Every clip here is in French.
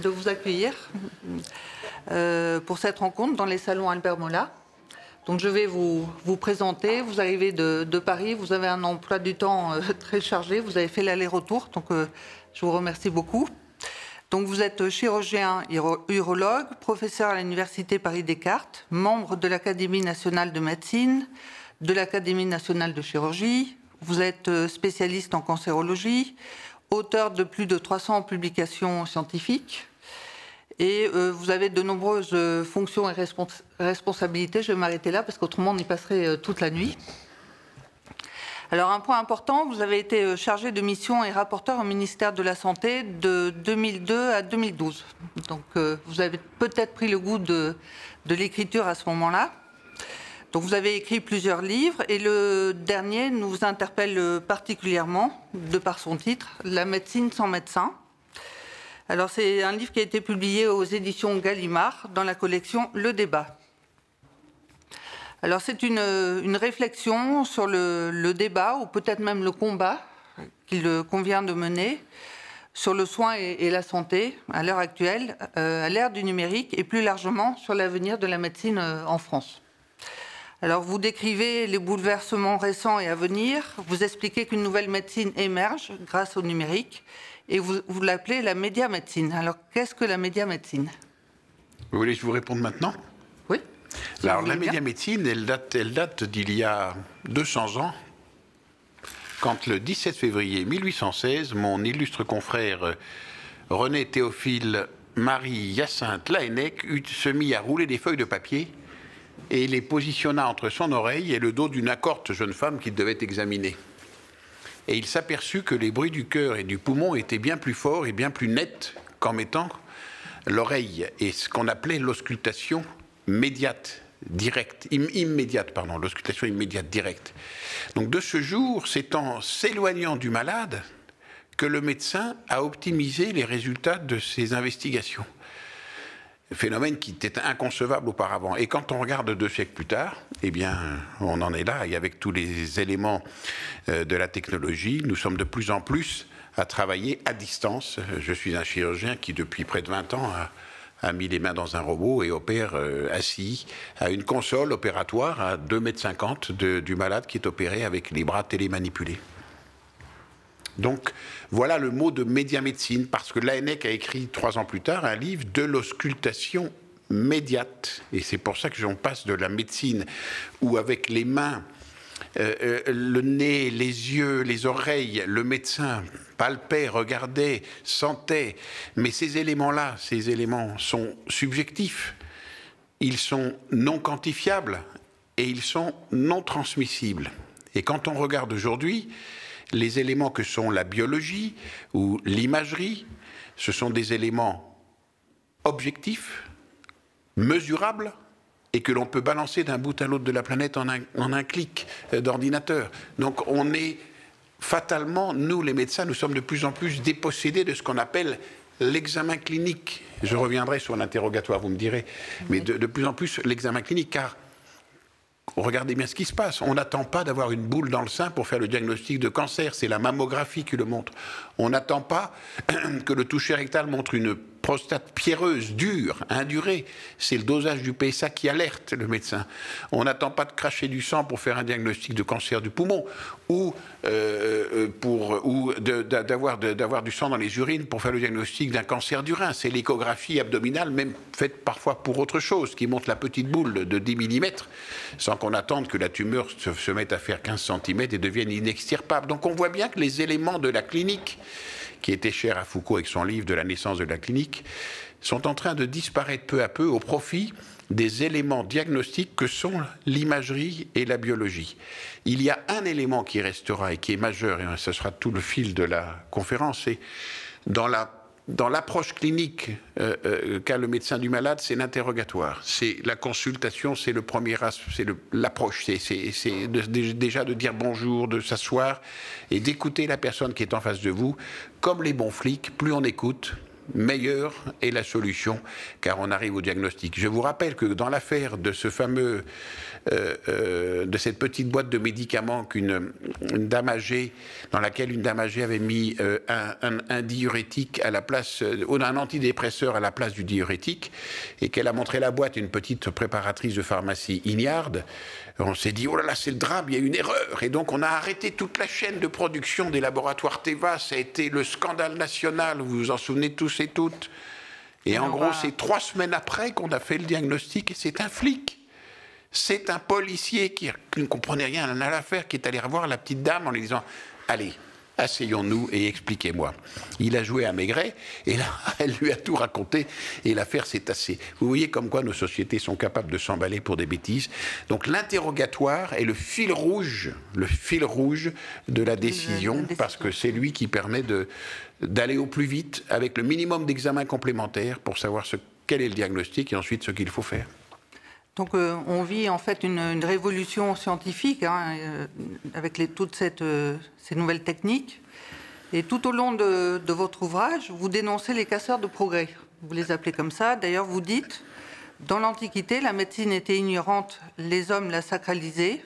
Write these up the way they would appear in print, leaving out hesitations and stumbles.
de vous accueillir pour cette rencontre dans les salons Albert Molat. Donc je vais vous présenter. Vous arrivez de Paris, vous avez un emploi du temps très chargé, vous avez fait l'aller-retour, donc je vous remercie beaucoup. Donc vous êtes chirurgien urologue, professeur à l'université Paris-Descartes, membre de l'Académie nationale de médecine, de l'Académie nationale de chirurgie. Vous êtes spécialiste en cancérologie, auteur de plus de 300 publications scientifiques. Et vous avez de nombreuses fonctions et responsabilités. Je vais m'arrêter là parce qu'autrement on y passerait toute la nuit. Alors un point important, vous avez été chargé de mission et rapporteur au ministère de la Santé de 2002 à 2012. Donc vous avez peut-être pris le goût de l'écriture à ce moment-là. Donc vous avez écrit plusieurs livres et le dernier nous interpelle particulièrement de par son titre, « La médecine sans médecin ». Alors c'est un livre qui a été publié aux éditions Gallimard dans la collection « Le Débat ». Alors c'est une réflexion sur le débat ou peut-être même le combat qu'il convient de mener sur le soin et la santé à l'heure actuelle, à l'ère du numérique et plus largement sur l'avenir de la médecine en France. Alors vous décrivez les bouleversements récents et à venir, vous expliquez qu'une nouvelle médecine émerge grâce au numérique et vous l'appelez la médiamédecine. Alors qu'est-ce que la médiamédecine? Vous voulez que je vous réponde maintenant? Oui. Alors la médiamédecine, elle date d'il y a 200 ans, quand le 17 février 1816, mon illustre confrère René-Théophile-Marie-Hyacinthe-Lahenec se mit à rouler des feuilles de papier et les positionna entre son oreille et le dos d'une accorte jeune femme qu'il devait examiner. Et il s'aperçut que les bruits du cœur et du poumon étaient bien plus forts et bien plus nets qu'en mettant l'oreille et ce qu'on appelait l'auscultation médiate, directe, immédiate, pardon, l'auscultation immédiate, directe. Donc de ce jour, c'est en s'éloignant du malade que le médecin a optimisé les résultats de ses investigations. Phénomène qui était inconcevable auparavant. Et quand on regarde 2 siècles plus tard, eh bien, on en est là. Et avec tous les éléments de la technologie, nous sommes de plus en plus à travailler à distance. Je suis un chirurgien qui, depuis près de 20 ans, a mis les mains dans un robot et opère assis à une console opératoire à 2,50 m du malade qui est opéré avec les bras télémanipulés. Donc voilà le mot de médiamédecine, parce que Lahenec a écrit 3 ans plus tard un livre de l'auscultation médiate. Et c'est pour ça que j'en passe de la médecine où avec les mains, le nez, les yeux, les oreilles, le médecin palpait, regardait, sentait. Mais ces éléments-là, ces éléments sont subjectifs, ils sont non quantifiables et ils sont non transmissibles. Et quand on regarde aujourd'hui, les éléments que sont la biologie ou l'imagerie, ce sont des éléments objectifs, mesurables, et que l'on peut balancer d'un bout à l'autre de la planète en un clic d'ordinateur. Donc on est fatalement, nous les médecins, nous sommes de plus en plus dépossédés de ce qu'on appelle l'examen clinique. Je reviendrai sur l'interrogatoire, vous me direz, mais de plus en plus l'examen clinique, car regardez bien ce qui se passe. On n'attend pas d'avoir une boule dans le sein pour faire le diagnostic de cancer. C'est la mammographie qui le montre. On n'attend pas que le toucher rectal montre une prostate pierreuse, dure, indurée. C'est le dosage du PSA qui alerte le médecin. On n'attend pas de cracher du sang pour faire un diagnostic de cancer du poumon ou d'avoir du sang dans les urines pour faire le diagnostic d'un cancer du rein. C'est l'échographie abdominale, même faite parfois pour autre chose, qui montre la petite boule de 10 mm, sans qu'on attende que la tumeur se mette à faire 15 cm et devienne inextirpable. Donc on voit bien que les éléments de la clinique, qui était cher à Foucault avec son livre « De la naissance de la clinique », sont en train de disparaître peu à peu au profit des éléments diagnostiques que sont l'imagerie et la biologie. Il y a un élément qui restera et qui est majeur, et ce sera tout le fil de la conférence, c'est dans l'approche clinique qu'a le médecin du malade, c'est l'interrogatoire, c'est la consultation, c'est le premier acte, c'est l'approche, c'est déjà de dire bonjour, de s'asseoir et d'écouter la personne qui est en face de vous. Comme les bons flics, plus on écoute, meilleure est la solution, car on arrive au diagnostic. Je vous rappelle que dans l'affaire de ce fameux, de cette petite boîte de médicaments qu'une dame âgée, dans laquelle une dame âgée avait mis un diurétique à la place, un antidépresseur à la place du diurétique, et qu'elle a montré la boîte à une petite préparatrice de pharmacie ignarde, on s'est dit, oh là là, c'est le drame, il y a une erreur. Et donc, on a arrêté toute la chaîne de production des laboratoires Teva. Ça a été le scandale national, vous vous en souvenez tous et toutes. Et en gros, c'est 3 semaines après qu'on a fait le diagnostic, et c'est un flic. C'est un policier qui ne comprenait rien à l'affaire, qui est allé revoir la petite dame en lui disant, allez, asseyons-nous et expliquez-moi. Il a joué à Maigret, et là, elle lui a tout raconté, et l'affaire s'est tassée. Vous voyez comme quoi nos sociétés sont capables de s'emballer pour des bêtises. Donc l'interrogatoire est le fil rouge de la décision, parce que c'est lui qui permet d'aller au plus vite, avec le minimum d'examens complémentaires, pour savoir quel est le diagnostic, et ensuite ce qu'il faut faire. Donc on vit en fait une révolution scientifique hein, avec toutes ces nouvelles techniques. Et tout au long de votre ouvrage, vous dénoncez les casseurs de progrès. Vous les appelez comme ça. D'ailleurs, vous dites, dans l'Antiquité, la médecine était ignorante, les hommes la sacralisaient.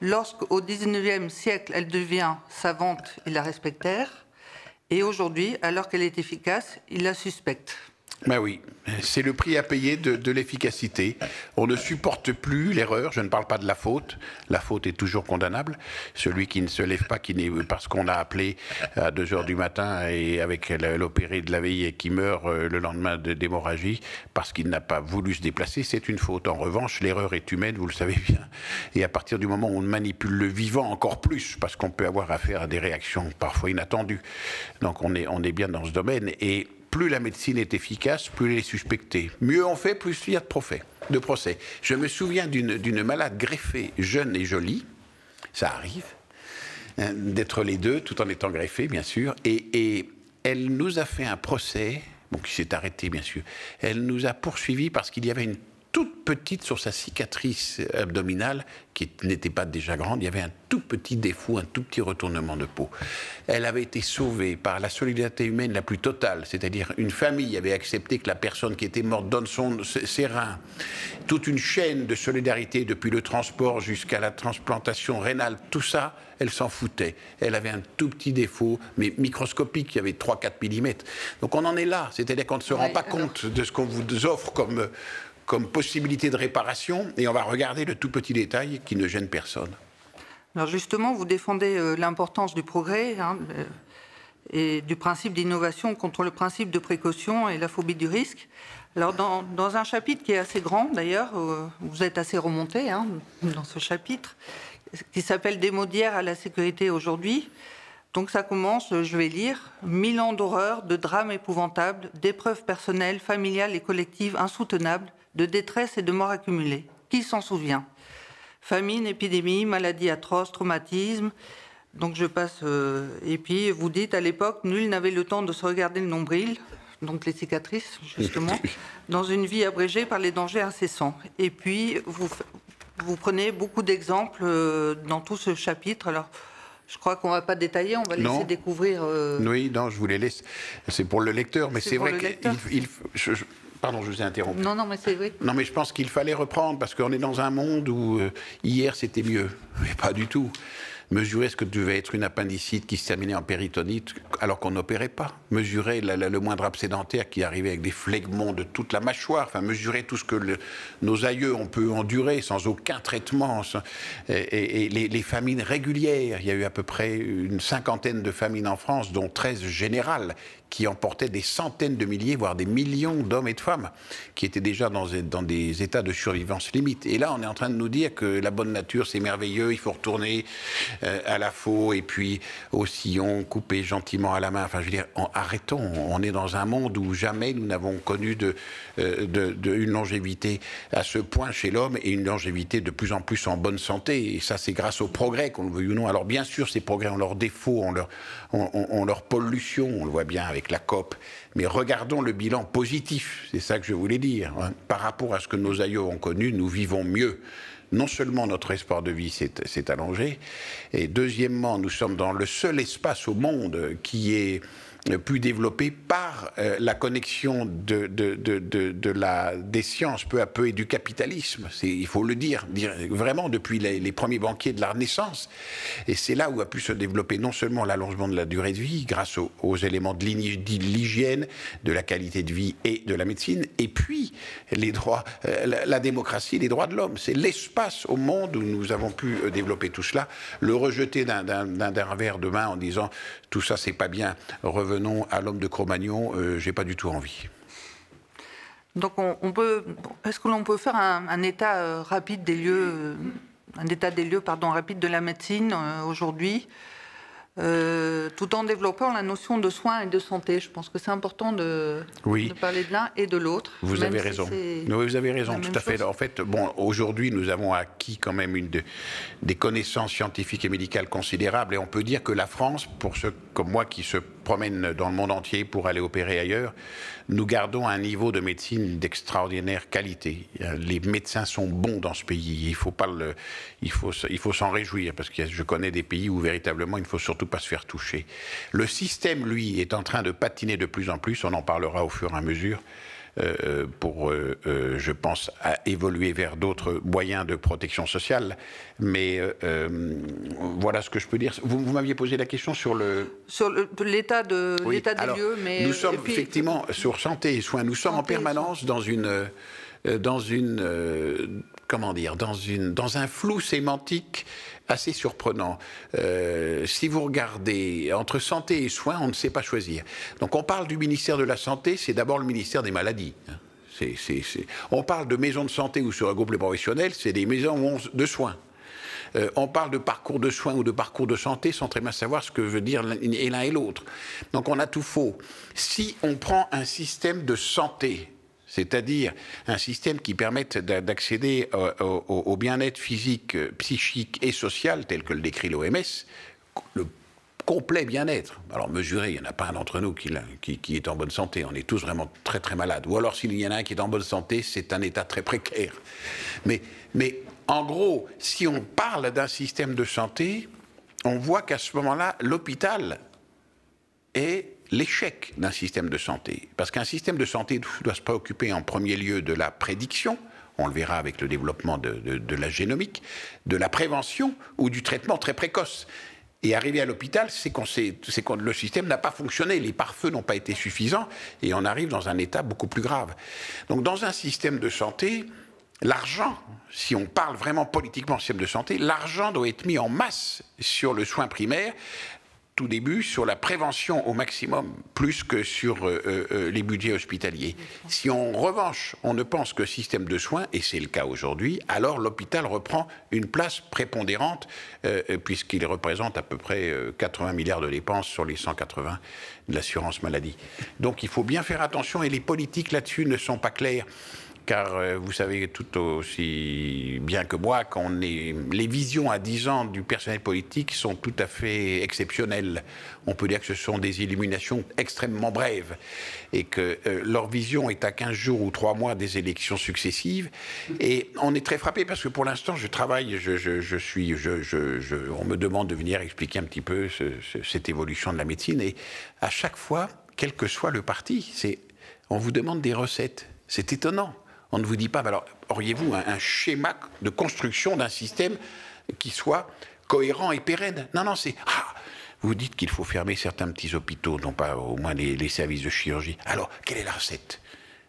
Lorsqu'au XIXe siècle, elle devient savante, ils la respectèrent. Et aujourd'hui, alors qu'elle est efficace, ils la suspectent. Ben oui, c'est le prix à payer de l'efficacité. On ne supporte plus l'erreur, je ne parle pas de la faute. La faute est toujours condamnable. Celui qui ne se lève pas, parce qu'on l'a appelé à 2 h du matin et avec l'opéré de la veille et qui meurt le lendemain d'hémorragie parce qu'il n'a pas voulu se déplacer, c'est une faute. En revanche, l'erreur est humaine, vous le savez bien. Et à partir du moment où on manipule le vivant encore plus, parce qu'on peut avoir affaire à des réactions parfois inattendues. Donc on est bien dans ce domaine. Et plus la médecine est efficace, plus elle est suspectée. Mieux on fait, plus il y a de procès. Je me souviens d'une malade greffée, jeune et jolie, ça arrive, hein, d'être les deux, tout en étant greffée, bien sûr, et elle nous a fait un procès, bon, qui s'est arrêté, bien sûr, elle nous a poursuivis parce qu'il y avait une toute petite, sur sa cicatrice abdominale, qui n'était pas déjà grande, il y avait un tout petit défaut, un tout petit retournement de peau. Elle avait été sauvée par la solidarité humaine la plus totale, c'est-à-dire une famille avait accepté que la personne qui était morte donne ses reins. Toute une chaîne de solidarité, depuis le transport jusqu'à la transplantation rénale, tout ça, elle s'en foutait. Elle avait un tout petit défaut, mais microscopique, il y avait 3-4 mm. Donc on en est là, c'est-à-dire qu'on ne se rend pas compte de ce qu'on vous offre comme possibilité de réparation, et on va regarder le tout petit détail qui ne gêne personne. Alors justement, vous défendez l'importance du progrès hein, et du principe d'innovation contre le principe de précaution et la phobie du risque. Alors dans un chapitre qui est assez grand d'ailleurs, vous êtes assez remonté hein, dans ce chapitre, qui s'appelle « Des maux d'hier à la sécurité aujourd'hui ». Donc ça commence, je vais lire, « 1000 ans d'horreur, de drames épouvantables, d'épreuves personnelles, familiales et collectives insoutenables, de détresse et de mort accumulée. Qui s'en souvient? Famine, épidémie, maladies atroces, traumatisme. » Donc je passe... et puis vous dites, à l'époque, nul n'avait le temps de se regarder le nombril, donc les cicatrices, justement, dans une vie abrégée par les dangers incessants. Et puis vous prenez beaucoup d'exemples dans tout ce chapitre. Alors... je crois qu'on ne va pas détailler, on va laisser découvrir... Oui, non, je vous les laisse. C'est pour le lecteur, mais c'est vrai qu'il... Pardon, je vous ai interrompu. Non, non, mais c'est vrai. Non, mais je pense qu'il fallait reprendre, parce qu'on est dans un monde où hier c'était mieux, mais pas du tout. Mesurer ce que devait être une appendicite qui se terminait en péritonite alors qu'on n'opérait pas. Mesurer le moindre abcès dentaire qui arrivait avec des phlegmons de toute la mâchoire. Enfin, mesurer tout ce que nos aïeux ont pu endurer sans aucun traitement. Et les famines régulières. Il y a eu à peu près une 50aine de famines en France, dont 13 générales, qui emportaient des centaines de milliers, voire des millions d'hommes et de femmes, qui étaient déjà dans des états de survivance limite. Et là, on est en train de nous dire que la bonne nature, c'est merveilleux, il faut retourner... à la faux et puis au sillon coupé gentiment à la main. Enfin, je veux dire, arrêtons. On est dans un monde où jamais nous n'avons connu une longévité à ce point chez l'homme et une longévité de plus en plus en bonne santé. Et ça, c'est grâce au progrès, qu'on le veuille ou non. Alors, bien sûr, ces progrès ont leurs défauts, ont leur pollution. On le voit bien avec la COP. Mais regardons le bilan positif. C'est ça que je voulais dire. Hein. Par rapport à ce que nos aïeux ont connu, nous vivons mieux. Non seulement notre espoir de vie s'est allongé, et deuxièmement, nous sommes dans le seul espace au monde qui est pu développer par la connexion des sciences peu à peu et du capitalisme, il faut le dire, vraiment depuis les premiers banquiers de la Renaissance. Et c'est là où a pu se développer non seulement l'allongement de la durée de vie grâce aux éléments de l'hygiène, de la qualité de vie et de la médecine, et puis les droits, la démocratie, les droits de l'homme. C'est l'espace au monde où nous avons pu développer tout cela, le rejeter d'un revers de main en disant « tout ça c'est pas bien, revenons à l'homme de Cro-Magnon, j'ai pas du tout envie ». Donc est-ce que l'on peut faire un état rapide des lieux, rapide de la médecine aujourd'hui, tout en développant la notion de soins et de santé? Je pense que c'est important de parler de l'un et de l'autre. Vous avez raison. Vous avez raison, tout à fait. En fait, bon, aujourd'hui, nous avons acquis quand même des connaissances scientifiques et médicales considérables, et on peut dire que la France, pour ceux comme moi qui se promènent dans le monde entier pour aller opérer ailleurs, nous gardons un niveau de médecine d'extraordinaire qualité. Les médecins sont bons dans ce pays. Il faut s'en réjouir, parce que je connais des pays où véritablement il ne faut surtout pas se faire toucher. Le système, lui, est en train de patiner de plus en plus, on en parlera au fur et à mesure, pour, je pense, à évoluer vers d'autres moyens de protection sociale. Mais voilà ce que je peux dire. Vous m'aviez posé la question sur le... Sur l'état des lieux, mais... Nous sommes effectivement, sur santé et soins, nous sommes en permanence dans une... comment dire, dans un flou sémantique assez surprenant. Si vous regardez, entre santé et soins, on ne sait pas choisir. Donc on parle du ministère de la Santé, c'est d'abord le ministère des maladies. On parle de maisons de santé ou sur un groupe professionnel, c'est des maisons de soins. On parle de parcours de soins ou de parcours de santé sans très bien savoir ce que veut dire l'un et l'autre. Donc on a tout faux. Si on prend un système de santé, c'est-à-dire un système qui permette d'accéder au bien-être physique, psychique et social, tel que le décrit l'OMS, le complet bien-être. Alors mesuré, il n'y en a pas un d'entre nous qui est en bonne santé, on est tous vraiment très très malades. Ou alors s'il y en a un qui est en bonne santé, c'est un état très précaire. Mais en gros, si on parle d'un système de santé, on voit qu'à ce moment-là, l'hôpital est... l'échec d'un système de santé. Parce qu'un système de santé doit se préoccuper en premier lieu de la prédiction, on le verra avec le développement de la génomique, de la prévention ou du traitement très précoce. Et arriver à l'hôpital, c'est que le système n'a pas fonctionné, les pare-feux n'ont pas été suffisants et on arrive dans un état beaucoup plus grave. Donc dans un système de santé, l'argent, si on parle vraiment politiquement de système de santé, l'argent doit être mis en masse sur le soin primaire, tout début, sur la prévention au maximum, plus que sur les budgets hospitaliers. Si en revanche, on ne pense que système de soins, et c'est le cas aujourd'hui, alors l'hôpital reprend une place prépondérante, puisqu'il représente à peu près 80 milliards de dépenses sur les 180 de l'assurance maladie. Donc il faut bien faire attention, et les politiques là-dessus ne sont pas claires. Car vous savez tout aussi bien que moi qu'on est, les visions à 10 ans du personnel politique sont tout à fait exceptionnelles. On peut dire que ce sont des illuminations extrêmement brèves et que leur vision est à 15 jours ou 3 mois des élections successives. Et on est très frappé parce que pour l'instant je travaille, on me demande de venir expliquer un petit peu cette évolution de la médecine et à chaque fois, quel que soit le parti, on vous demande des recettes. C'est étonnant. On ne vous dit pas, alors auriez-vous un schéma de construction d'un système qui soit cohérent et pérenne? Non, non, c'est... Ah, vous dites qu'il faut fermer certains petits hôpitaux, non pas au moins les services de chirurgie. Alors, quelle est la recette?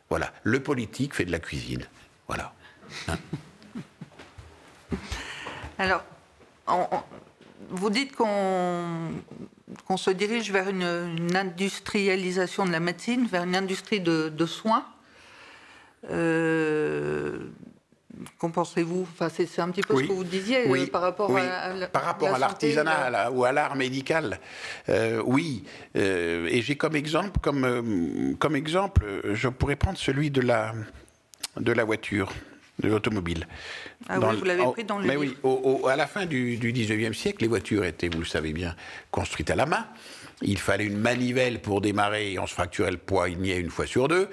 Voilà, le politique fait de la cuisine. Voilà. Hein? Alors, vous dites qu'on se dirige vers une industrialisation de la médecine, vers une industrie de soins. Qu'en pensez-vous? Enfin, c'est un petit peu ce que vous disiez par rapport à l'artisanat ou à l'art médical. Et j'ai comme exemple, je pourrais prendre celui de la voiture. de l'automobile. Ah oui, vous l'avez pris dans le livre. Oui, à la fin du 19e siècle, les voitures étaient, vous le savez bien, construites à la main. Il fallait une manivelle pour démarrer et on se fracturait le poignet une fois sur deux.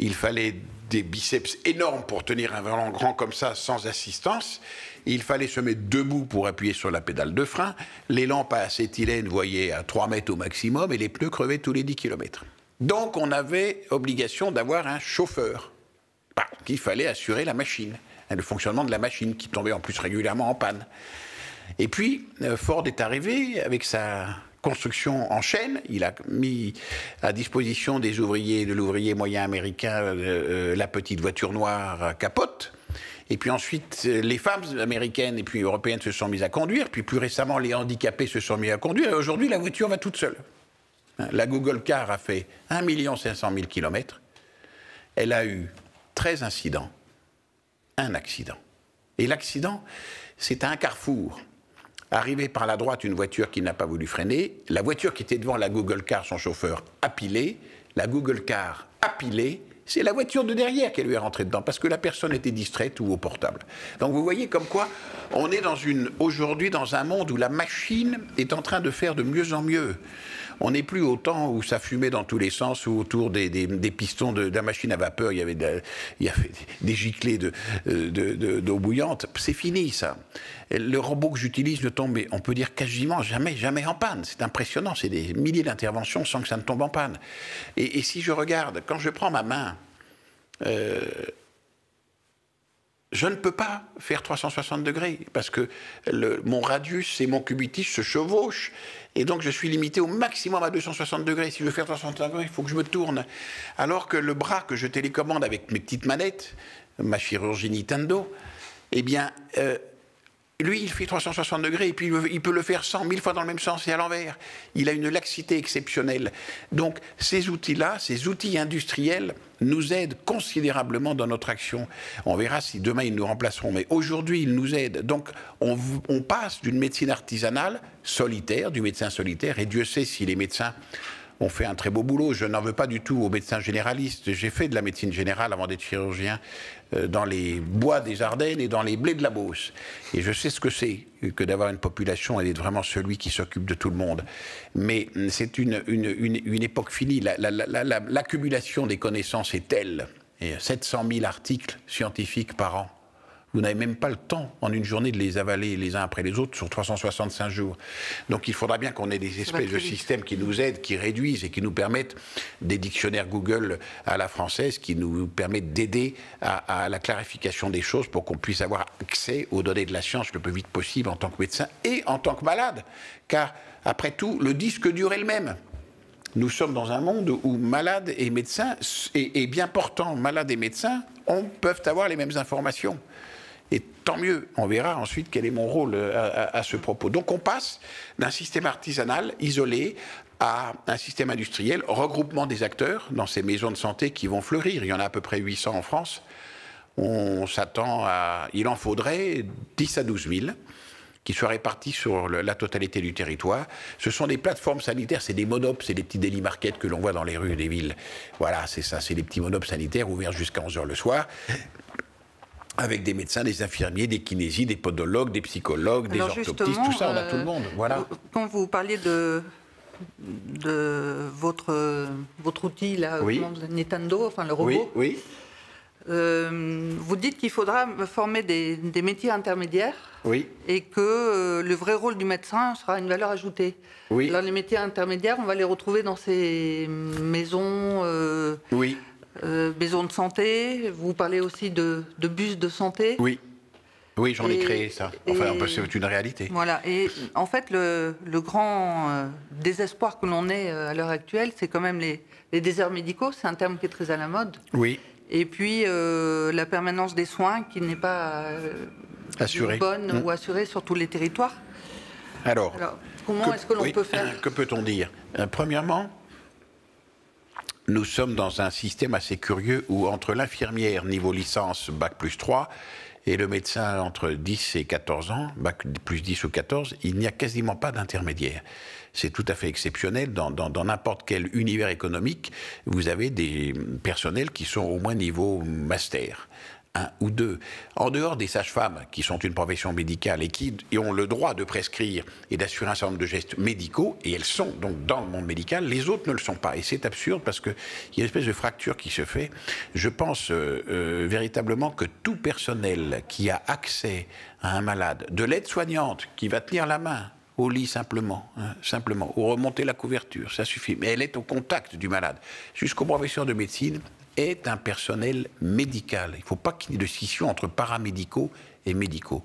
Il fallait des biceps énormes pour tenir un volant grand comme ça sans assistance. Il fallait se mettre debout pour appuyer sur la pédale de frein. Les lampes à acétylène voyaient à 3 mètres au maximum et les pneus crevaient tous les 10 km. Donc on avait obligation d'avoir un chauffeur. Parce qu'il fallait assurer la machine, le fonctionnement de la machine qui tombait en plus régulièrement en panne. Et puis Ford est arrivé avec sa construction en chaîne, il a mis à disposition des ouvriers, de l'ouvrier moyen américain, la petite voiture noire à capote. Et puis ensuite, les femmes américaines et puis européennes se sont mises à conduire, puis plus récemment, les handicapés se sont mis à conduire, et aujourd'hui, la voiture va toute seule. La Google Car a fait 1 500 000 kilomètres. Elle a eu 13 incidents, un accident. Et l'accident, c'est à un carrefour. Arrivée par la droite, une voiture qui n'a pas voulu freiner, la voiture qui était devant la Google Car, son chauffeur, a pilé, la Google Car a pilé, c'est la voiture de derrière qui lui est rentrée dedans, parce que la personne était distraite ou au portable. Donc vous voyez comme quoi, on est aujourd'hui dans un monde où la machine est en train de faire de mieux en mieux. On n'est plus au temps où ça fumait dans tous les sens, où autour des pistons de la machine à vapeur, il y avait des giclées d'eau bouillante. C'est fini, ça. Le robot que j'utilise ne tombe, on peut dire quasiment jamais en panne. C'est impressionnant, c'est des milliers d'interventions sans que ça ne tombe en panne. Et si je regarde, quand je prends ma main, je ne peux pas faire 360 degrés, parce que mon radius et mon cubitus se chevauchent, et donc je suis limité au maximum à 260 degrés. Si je veux faire 360 degrés, il faut que je me tourne. Alors que le bras que je télécommande avec mes petites manettes, ma chirurgie Nintendo, eh bien, lui, il fait 360 degrés, et puis il peut le faire 100 000 fois dans le même sens et à l'envers. Il a une laxité exceptionnelle. Donc, ces outils-là, ces outils industriels, nous aident considérablement dans notre action. On verra si demain, ils nous remplaceront. Mais aujourd'hui, ils nous aident. Donc, on passe d'une médecine artisanale solitaire, du médecin solitaire, et Dieu sait si les médecins ont fait un très beau boulot. Je n'en veux pas du tout aux médecins généralistes. J'ai fait de la médecine générale avant d'être chirurgien dans les bois des Ardennes et dans les blés de la Beauce. Et je sais ce que c'est que d'avoir une population et d'être vraiment celui qui s'occupe de tout le monde. Mais c'est une époque finie. L'accumulation des connaissances est telle. Et 700 000 articles scientifiques par an. Vous n'avez même pas le temps, en une journée, de les avaler les uns après les autres sur 365 jours. Donc il faudra bien qu'on ait des espèces de systèmes qui nous aident, qui réduisent et qui nous permettent, des dictionnaires Google à la française, qui nous permettent d'aider à la clarification des choses pour qu'on puisse avoir accès aux données de la science le plus vite possible en tant que médecin et en tant que malade. Car, après tout, le disque dur est le même. Nous sommes dans un monde où malades et médecins, et bien portants, malades et médecins, peuvent avoir les mêmes informations. Et tant mieux, on verra ensuite quel est mon rôle à ce propos. Donc on passe d'un système artisanal isolé à un système industriel, regroupement des acteurs dans ces maisons de santé qui vont fleurir. Il y en a à peu près 800 en France. On s'attend à... Il en faudrait 10 à 12 000 qui soient répartis sur la totalité du territoire. Ce sont des plateformes sanitaires, c'est des monops, c'est des petits daily markets que l'on voit dans les rues des villes. Voilà, c'est ça, c'est des petits monops sanitaires ouverts jusqu'à 11 h le soir. Avec des médecins, des infirmiers, des kinésistes, des podologues, des psychologues, des orthoptistes, tout ça, on a tout le monde. Voilà. Quand vous parlez de votre outil, là, oui. Nintendo, enfin le robot, oui, oui. Vous dites qu'il faudra former des métiers intermédiaires, oui. Et que le vrai rôle du médecin sera une valeur ajoutée. Oui. Alors les métiers intermédiaires, on va les retrouver dans ces maisons... oui. Maison de santé, vous parlez aussi de bus de santé. Oui, oui, j'en ai créé ça. Enfin, c'est une réalité. Voilà, et en fait, le grand désespoir que l'on ait à l'heure actuelle, c'est quand même les déserts médicaux, c'est un terme qui est très à la mode. Oui. Et puis, la permanence des soins qui n'est pas assurée. Bonne ou assurée sur tous les territoires. Alors comment est-ce que l'on peut faire? Que peut-on dire? Premièrement, nous sommes dans un système assez curieux où entre l'infirmière niveau licence bac plus 3 et le médecin entre 10 et 14 ans, bac plus 10 ou 14, il n'y a quasiment pas d'intermédiaire. C'est tout à fait exceptionnel. Dans n'importe quel univers économique, vous avez des personnels qui sont au moins niveau master. un ou deux. En dehors des sages-femmes, qui sont une profession médicale et qui ont le droit de prescrire et d'assurer un certain nombre de gestes médicaux, et elles sont donc dans le monde médical, les autres ne le sont pas. Et c'est absurde parce qu'il y a une espèce de fracture qui se fait. Je pense véritablement que tout personnel qui a accès à un malade, de l'aide-soignante qui va tenir la main au lit simplement, hein, simplement, ou remonter la couverture, ça suffit. Mais elle est au contact du malade, jusqu'au professeur de médecine, est un personnel médical. Il ne faut pas qu'il y ait de scission entre paramédicaux et médicaux.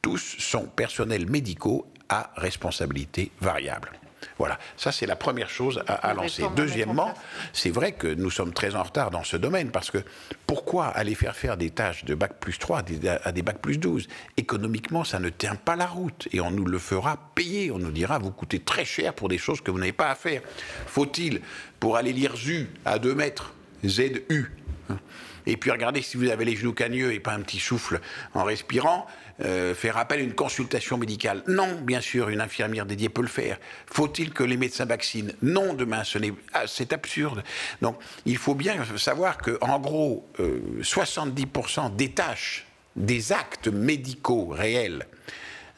Tous sont personnels médicaux à responsabilité variable. Voilà, ça c'est la première chose à lancer. Deuxièmement, c'est vrai que nous sommes très en retard dans ce domaine, parce que pourquoi aller faire des tâches de Bac plus 3 à des Bac plus 12 ? Économiquement, ça ne tient pas la route, et on nous le fera payer, on nous dira, vous coûtez très cher pour des choses que vous n'avez pas à faire. Faut-il, pour aller lire ZU à 2 mètres, ZU. Et puis regardez si vous avez les genoux cagneux et pas un petit souffle en respirant, faire appel à une consultation médicale. Non, bien sûr, une infirmière dédiée peut le faire. Faut-il que les médecins vaccinent? Non, demain, c'est absurde. Donc il faut bien savoir qu'en gros, 70% des tâches, des actes médicaux réels,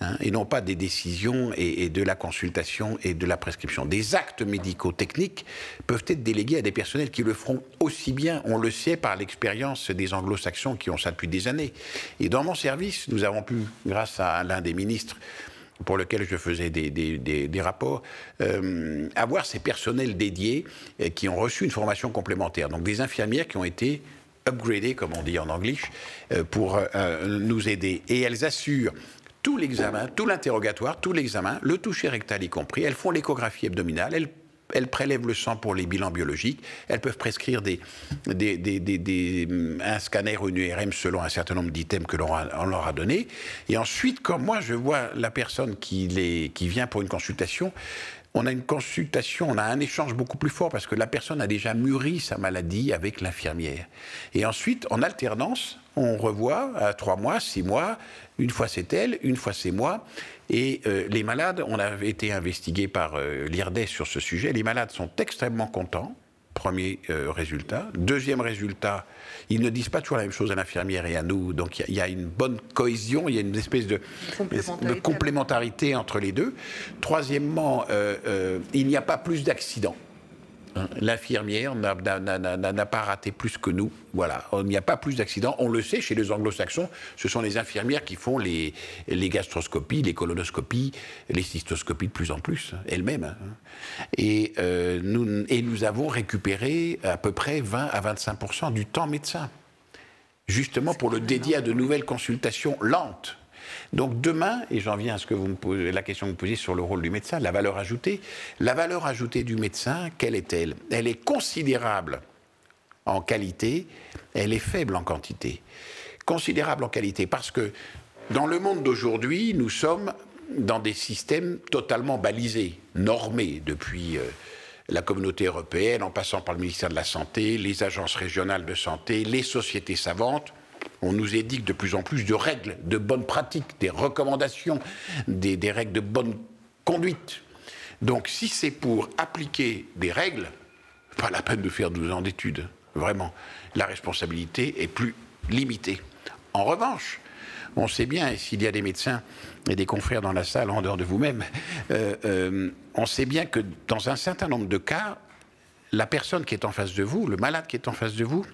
hein, et non pas des décisions et de la consultation et de la prescription. Des actes médicaux-techniques peuvent être délégués à des personnels qui le feront aussi bien, on le sait par l'expérience des anglo-saxons qui ont ça depuis des années. Et dans mon service, nous avons pu, grâce à l'un des ministres pour lequel je faisais des rapports, avoir ces personnels dédiés qui ont reçu une formation complémentaire. Donc des infirmières qui ont été upgradées, comme on dit en anglais, pour nous aider. Et elles assurent tout l'examen, tout l'interrogatoire, tout l'examen, le toucher rectal y compris. Elles font l'échographie abdominale, elles prélèvent le sang pour les bilans biologiques, elles peuvent prescrire un scanner ou une URM selon un certain nombre d'items que l'on leur a donné. Et ensuite, quand moi je vois la personne qui vient pour une consultation, on a un échange beaucoup plus fort parce que la personne a déjà mûri sa maladie avec l'infirmière. Et ensuite, en alternance, on revoit à 3 mois, 6 mois, une fois c'est elle, une fois c'est moi. Et les malades, on avait été investigués par l'IRDES sur ce sujet, les malades sont extrêmement contents. Premier résultat. Deuxième résultat, ils ne disent pas toujours la même chose à l'infirmière et à nous, donc il y a une bonne cohésion, il y a une espèce de complémentarité entre les deux. Troisièmement, il n'y a pas plus d'accidents. L'infirmière n'a pas raté plus que nous. Voilà, il n'y a pas plus d'accidents. On le sait, chez les anglo-saxons, ce sont les infirmières qui font les gastroscopies, les colonoscopies, les cystoscopies de plus en plus, elles-mêmes. Et nous avons récupéré à peu près 20 à 25% du temps médecin, justement pour le dédier à de nouvelles consultations lentes. Donc demain, et j'en viens à ce que vous me posez, la question que vous posez sur le rôle du médecin, la valeur ajoutée du médecin, quelle est-elle? Elle est considérable en qualité, elle est faible en quantité. Considérable en qualité parce que dans le monde d'aujourd'hui, nous sommes dans des systèmes totalement balisés, normés depuis la communauté européenne, en passant par le ministère de la Santé, les agences régionales de santé, les sociétés savantes. On nous édicte de plus en plus de règles, de bonnes pratiques, des recommandations, des règles de bonne conduite. Donc si c'est pour appliquer des règles, pas la peine de faire 12 ans d'études, vraiment. La responsabilité est plus limitée. En revanche, on sait bien, et s'il y a des médecins et des confrères dans la salle, en dehors de vous-même, on sait bien que dans un certain nombre de cas, la personne qui est en face de vous, le malade qui est en face de vous,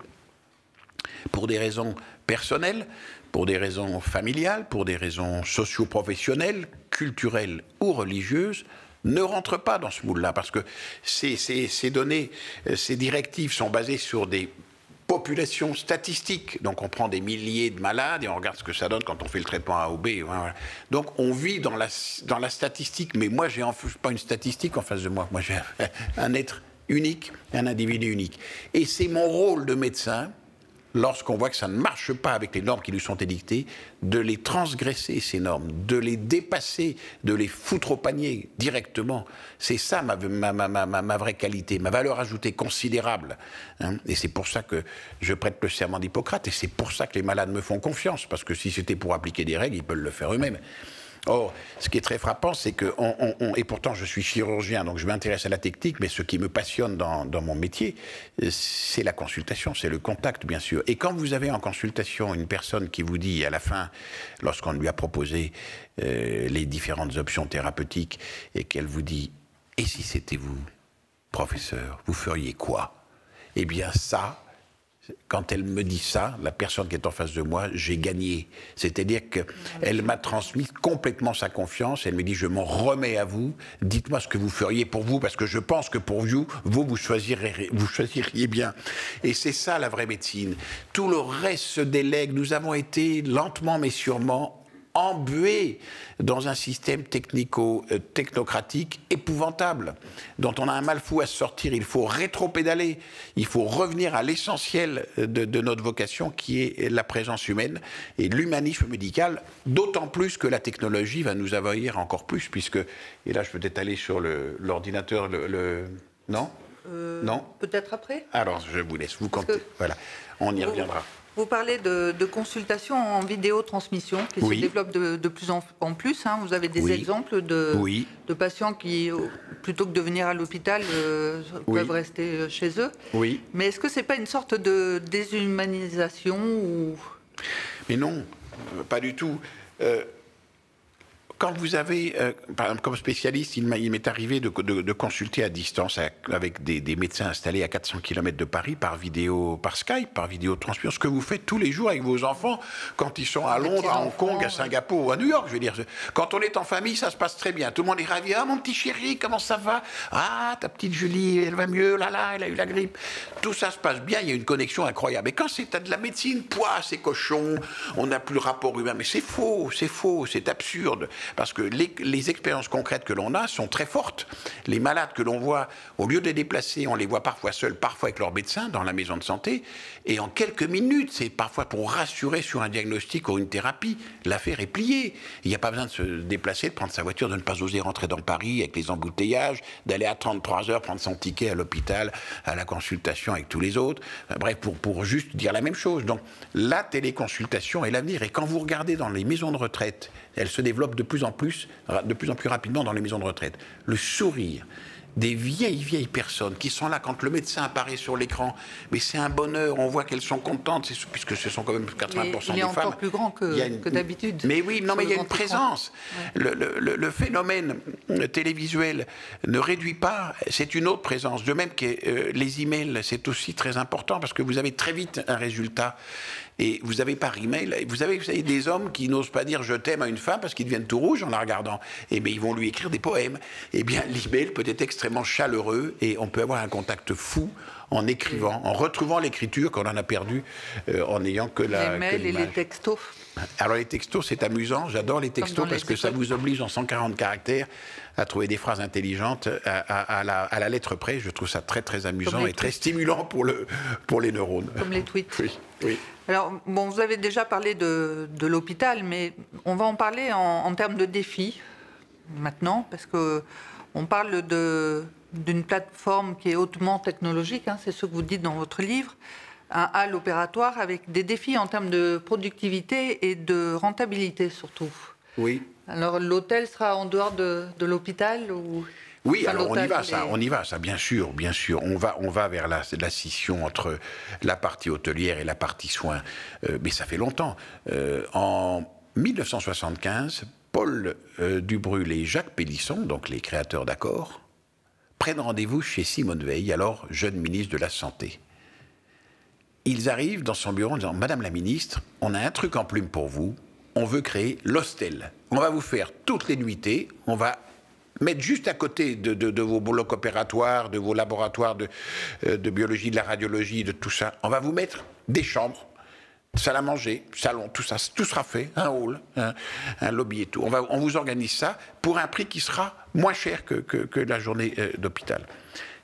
pour des raisons personnelles, pour des raisons familiales, pour des raisons socio-professionnelles, culturelles ou religieuses, ne rentre pas dans ce moule-là, parce que ces données, ces directives sont basées sur des populations statistiques. Donc on prend des milliers de malades et on regarde ce que ça donne quand on fait le traitement A ou B. Voilà. Donc on vit dans la statistique, mais moi je n'ai pas une statistique en face de moi, moi j'ai un être unique, un individu unique. Et c'est mon rôle de médecin, lorsqu'on voit que ça ne marche pas avec les normes qui nous sont édictées, de les transgresser, ces normes, de les dépasser, de les foutre au panier directement. C'est ça ma vraie qualité, ma valeur ajoutée considérable. Hein, et c'est pour ça que je prête le serment d'Hippocrate, et c'est pour ça que les malades me font confiance, parce que si c'était pour appliquer des règles, ils peuvent le faire eux-mêmes. Or, ce qui est très frappant, c'est que, et pourtant je suis chirurgien, donc je m'intéresse à la technique, mais ce qui me passionne dans mon métier, c'est la consultation, c'est le contact, bien sûr. Et quand vous avez en consultation une personne qui vous dit, à la fin, lorsqu'on lui a proposé les différentes options thérapeutiques, et qu'elle vous dit, « Et si c'était vous, professeur, vous feriez quoi ?» Eh bien ça... Quand elle me dit ça, la personne qui est en face de moi, j'ai gagné. C'est-à-dire qu'elle m'a transmis complètement sa confiance. Elle me dit, je m'en remets à vous. Dites-moi ce que vous feriez pour vous, parce que je pense que pour vous, vous choisiriez bien. Et c'est ça la vraie médecine. Tout le reste se délègue. Nous avons été lentement mais sûrement embués dans un système technico-technocratique épouvantable, dont on a un mal fou à sortir. Il faut rétro-pédaler, il faut revenir à l'essentiel de notre vocation, qui est la présence humaine et l'humanisme médical, d'autant plus que la technologie va nous envahir encore plus, puisque... Et là, je peux peut-être aller sur l'ordinateur, Non ? Non ? Peut-être après ? Alors, je vous laisse, vous comptez. Voilà, on y reviendra. Vous parlez de consultations en vidéotransmission qui se développent de plus en plus. Hein. Vous avez des exemples de patients qui, plutôt que de venir à l'hôpital, peuvent rester chez eux. Oui. Mais est-ce que ce n'est pas une sorte de déshumanisation ou... Mais non, pas du tout. Quand vous avez, par exemple, comme spécialiste, il m'est arrivé de consulter à distance avec des médecins installés à 400 km de Paris par vidéo, par Skype, par vidéotransmission, ce que vous faites tous les jours avec vos enfants quand ils sont à Londres, à Hong Kong, à Singapour ou à New York, je veux dire. Quand on est en famille, ça se passe très bien. Tout le monde est ravi. Ah, mon petit chéri, comment ça va? Ah, ta petite Julie, elle va mieux. Là, là, elle a eu la grippe. Tout ça se passe bien. Il y a une connexion incroyable. Et quand c'est de la médecine, pouah, c'est cochon. On n'a plus le rapport humain. Mais c'est faux, c'est faux, c'est absurde. Parce que les expériences concrètes que l'on a sont très fortes. Les malades que l'on voit, au lieu de les déplacer, on les voit parfois seuls, parfois avec leur médecin, dans la maison de santé, et en quelques minutes, c'est parfois pour rassurer sur un diagnostic ou une thérapie, l'affaire est pliée. Il n'y a pas besoin de se déplacer, de prendre sa voiture, de ne pas oser rentrer dans Paris avec les embouteillages, d'aller à 33 heures prendre son ticket à l'hôpital, à la consultation avec tous les autres. Bref, pour juste dire la même chose. Donc, la téléconsultation est l'avenir. Et quand vous regardez dans les maisons de retraite, elles se développent de plus en plus rapidement dans les maisons de retraite. Le sourire des vieilles personnes qui sont là quand le médecin apparaît sur l'écran, mais c'est un bonheur, on voit qu'elles sont contentes, puisque ce sont quand même 80% des femmes. Il est encore plus grand que d'habitude. Mais oui, non, mais il y a une présence. Ouais. Le phénomène télévisuel ne réduit pas, c'est une autre présence. De même que les emails, c'est aussi très important, parce que vous avez très vite un résultat. Et vous avez par email, vous savez, des hommes qui n'osent pas dire je t'aime à une femme parce qu'ils deviennent tout rouges en la regardant. Eh bien, ils vont lui écrire des poèmes. Eh bien, l'email peut être extrêmement chaleureux et on peut avoir un contact fou en écrivant, en retrouvant l'écriture qu'on en a perdue en n'ayant que la... Les mails et les textos. Alors, les textos, c'est amusant. J'adore les textos parce que ça vous oblige en 140 caractères à trouver des phrases intelligentes à la lettre près. Je trouve ça très, très amusant et très stimulant pour les neurones. Comme les tweets. Oui, oui. Alors, bon, vous avez déjà parlé de l'hôpital, mais on va en parler en termes de défis maintenant, parce qu'on parle d'une plateforme qui est hautement technologique, hein, c'est ce que vous dites dans votre livre, un hall opératoire avec des défis en termes de productivité et de rentabilité surtout. Oui. Alors l'hôtel sera en dehors de l'hôpital ou... Oui, enfin, alors on y va, ça, bien sûr. On va vers la scission entre la partie hôtelière et la partie soins. Mais ça fait longtemps. En 1975, Paul Dubrul et Jacques Pélisson, donc les créateurs d'Accor, prennent rendez-vous chez Simone Veil, alors jeune ministre de la Santé. Ils arrivent dans son bureau en disant « Madame la ministre, on a un truc en plume pour vous, on veut créer l'hostel. On va vous faire toutes les nuitées, on va mettre juste à côté de vos blocs opératoires, de vos laboratoires de biologie, de la radiologie, de tout ça. On va vous mettre des chambres, salle à manger, salon, tout ça, tout sera fait, un hall, un lobby et tout. On vous organise ça pour un prix qui sera moins cher que la journée d'hôpital. »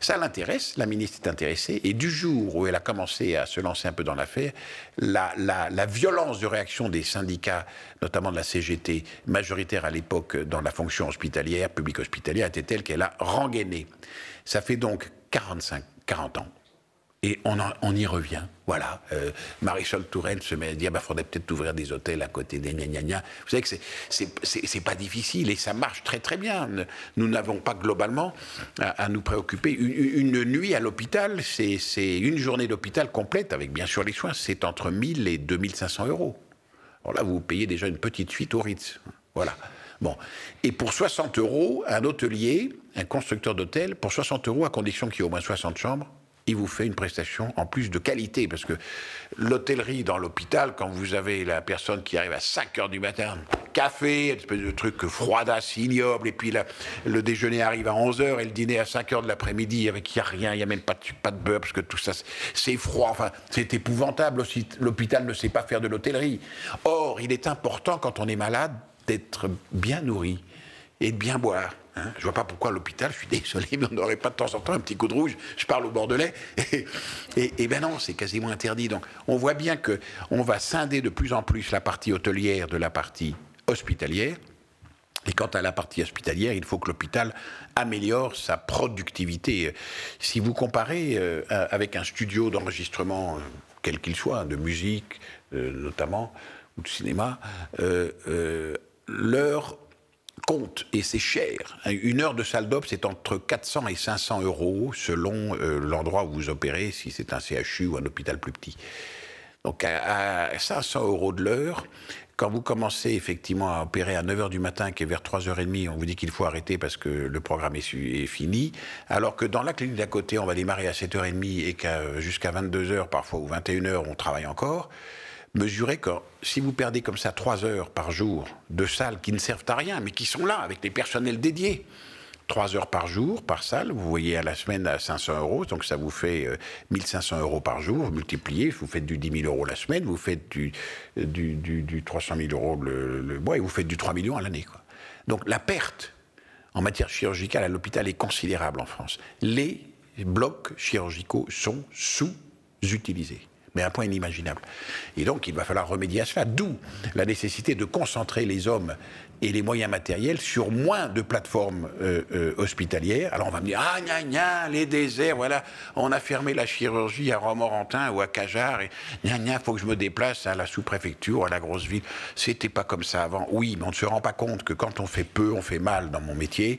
Ça l'intéresse, la ministre est intéressée, et du jour où elle a commencé à se lancer un peu dans l'affaire, la violence de réaction des syndicats, notamment de la CGT, majoritaire à l'époque dans la fonction hospitalière, publique hospitalière, était telle qu'elle a rengainé. Ça fait donc 40 ans Et on y revient, voilà. Marisol Touraine se met à dire, bah, faudrait peut-être ouvrir des hôtels à côté des gna gna gna. Vous savez que c'est pas difficile et ça marche très très bien. Nous n'avons pas globalement à nous préoccuper. Une nuit à l'hôpital, c'est une journée d'hôpital complète avec bien sûr les soins, c'est entre 1000 et 2500 euros. Alors là, vous payez déjà une petite suite au Ritz, voilà. Bon. Et pour 60 euros, un hôtelier, un constructeur d'hôtel, pour 60 euros, à condition qu'il y ait au moins 60 chambres, il vous fait une prestation en plus de qualité. Parce que l'hôtellerie dans l'hôpital, quand vous avez la personne qui arrive à 5 h du matin, café, une espèce de truc froidasse, ignoble, et puis là, le déjeuner arrive à 11 h et le dîner à 5 h de l'après-midi, avec il n'y a rien, il n'y a même pas de beurre, parce que tout ça, c'est froid, enfin, c'est épouvantable aussi. L'hôpital ne sait pas faire de l'hôtellerie. Or, il est important, quand on est malade, d'être bien nourri et de bien boire. Hein, je ne vois pas pourquoi l'hôpital, je suis désolé, mais on n'aurait pas de temps en temps un petit coup de rouge. Je parle aux Bordelais, et ben non, c'est quasiment interdit. Donc on voit bien qu'on va scinder de plus en plus la partie hôtelière de la partie hospitalière. Et quant à la partie hospitalière, il faut que l'hôpital améliore sa productivité. Si vous comparez avec un studio d'enregistrement, quel qu'il soit, de musique notamment, ou de cinéma, l'heure compte, et c'est cher. Une heure de salle d'op, c'est entre 400 et 500 euros, selon l'endroit où vous opérez, si c'est un CHU ou un hôpital plus petit. Donc à 500 euros de l'heure, quand vous commencez effectivement à opérer à 9 h du matin, qui est vers 3 h 30, on vous dit qu'il faut arrêter parce que le programme est fini, alors que dans la clinique d'à côté, on va démarrer à 7 h 30 et jusqu'à 22 h parfois, ou 21 h, on travaille encore. Mesurez que si vous perdez comme ça 3 h par jour de salles qui ne servent à rien, mais qui sont là avec les personnels dédiés, 3 h par jour par salle, vous voyez à la semaine à 500 euros, donc ça vous fait 1500 euros par jour, multiplié, vous faites du 10 000 euros la semaine, vous faites du 300 000 euros le mois, et vous faites du 3 millions à l'année. Donc la perte en matière chirurgicale à l'hôpital est considérable en France. Les blocs chirurgicaux sont sous-utilisés, mais à un point inimaginable. Et donc, il va falloir remédier à cela, d'où la nécessité de concentrer les hommes et les moyens matériels sur moins de plateformes hospitalières. Alors, on va me dire, ah, gna, gna, les déserts, voilà, on a fermé la chirurgie à Romorantin ou à Cajard, et gna, gna, faut que je me déplace à la sous-préfecture, à la grosse ville. C'était pas comme ça avant. Oui, mais on ne se rend pas compte que quand on fait peu, on fait mal dans mon métier,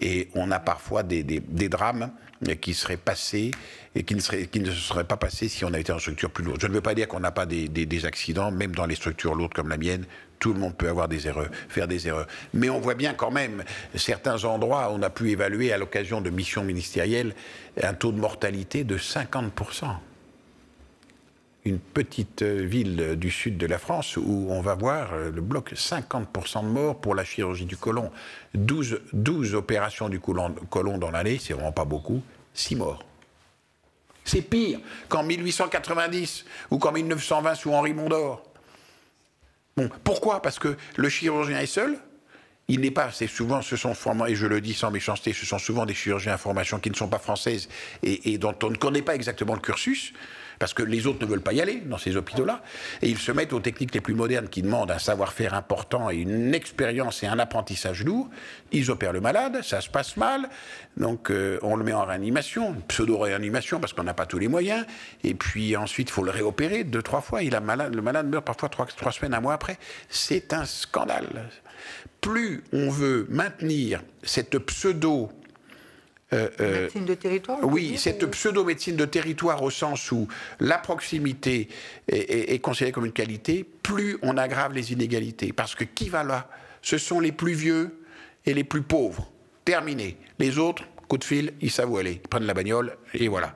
et on a parfois des drames qui seraient passés et qui ne se seraient pas passés si on avait été en structure plus lourde. Je ne veux pas dire qu'on n'a pas des accidents, même dans les structures lourdes comme la mienne, tout le monde peut avoir des erreurs, faire des erreurs. Mais on voit bien quand même, certains endroits, on a pu évaluer à l'occasion de missions ministérielles un taux de mortalité de 50%. Une petite ville du sud de la France où on va voir le bloc 50% de morts pour la chirurgie du côlon. 12 opérations du côlon dans l'année, c'est vraiment pas beaucoup, 6 morts. C'est pire qu'en 1890 ou qu'en 1920 sous Henri Mondor. Bon, pourquoi? Parce que le chirurgien est seul. Il n'est pas, c'est souvent, ce sont, et je le dis sans méchanceté, ce sont souvent des chirurgiens en formation qui ne sont pas françaises et dont on ne connaît pas exactement le cursus, parce que les autres ne veulent pas y aller dans ces hôpitaux-là, et ils se mettent aux techniques les plus modernes qui demandent un savoir-faire important et une expérience et un apprentissage lourd. Ils opèrent le malade, ça se passe mal, donc on le met en réanimation, pseudo-réanimation parce qu'on n'a pas tous les moyens, et puis ensuite il faut le réopérer 2, 3 fois, et le malade meurt parfois 3 semaines, 1 mois après. C'est un scandale. Plus on veut maintenir cette pseudo... médecine de territoire, oui, cette pseudo-médecine de territoire au sens où la proximité est considérée comme une qualité, plus on aggrave les inégalités. Parce que qui va là? Ce sont les plus vieux et les plus pauvres. Terminé. Les autres, coup de fil, ils savent où aller. Ils prennent la bagnole et voilà.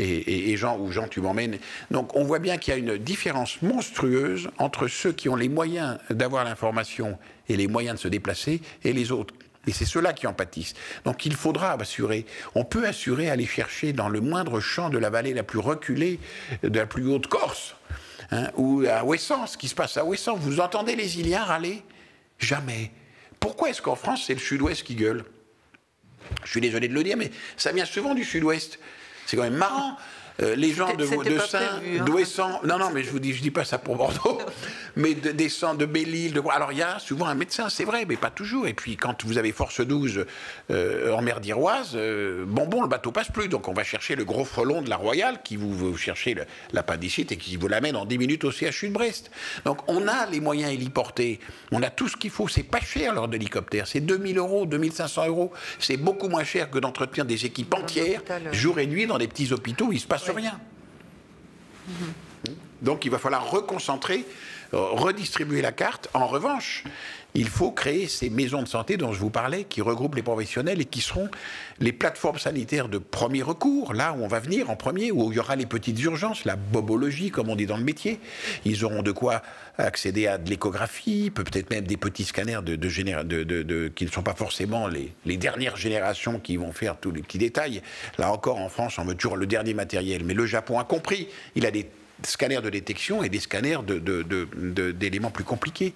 Et Jean, tu m'emmènes. Donc on voit bien qu'il y a une différence monstrueuse entre ceux qui ont les moyens d'avoir l'information et les moyens de se déplacer et les autres. Et c'est ceux-là qui en pâtissent. Donc il faudra assurer. On peut assurer aller chercher dans le moindre champ de la vallée la plus reculée, de la plus haute Corse, hein, ou à Ouessant, ce qui se passe à Ouessant. Vous entendez les Iliens râler? Jamais. Pourquoi est-ce qu'en France, c'est le Sud-Ouest qui gueule? Je suis désolé de le dire, mais ça vient souvent du Sud-Ouest. C'est quand même marrant. Les gens de Saint, hein, d'Ouessant, non, non, mais je dis pas ça pour Bordeaux, mais des gens de Belle-Île, alors il y a souvent un médecin, c'est vrai, mais pas toujours. Et puis quand vous avez force 12 en mer d'Iroise, bon, le bateau passe plus, donc on va chercher le gros frelon de la Royale qui vous cherchez l'appendicite et qui vous l'amène en 10 minutes au CHU de Brest. Donc on a les moyens héliportés, on a tout ce qu'il faut, c'est pas cher l'heure d'hélicoptère, c'est 2000 €, 2500 €, c'est beaucoup moins cher que d'entretenir des équipes entières, jour et nuit, dans des petits hôpitaux où il se passe rien. Donc il va falloir reconcentrer, redistribuer la carte. En revanche, il faut créer ces maisons de santé dont je vous parlais, qui regroupent les professionnels et qui seront les plateformes sanitaires de premier recours, là où on va venir en premier, où il y aura les petites urgences, la bobologie, comme on dit dans le métier. Ils auront de quoi accéder à de l'échographie, peut-être même des petits scanners qui ne sont pas forcément les dernières générations qui vont faire tous les petits détails. Là encore, en France, on veut toujours le dernier matériel, mais le Japon a compris, il a des scanners de détection et des scanners d'éléments plus compliqués.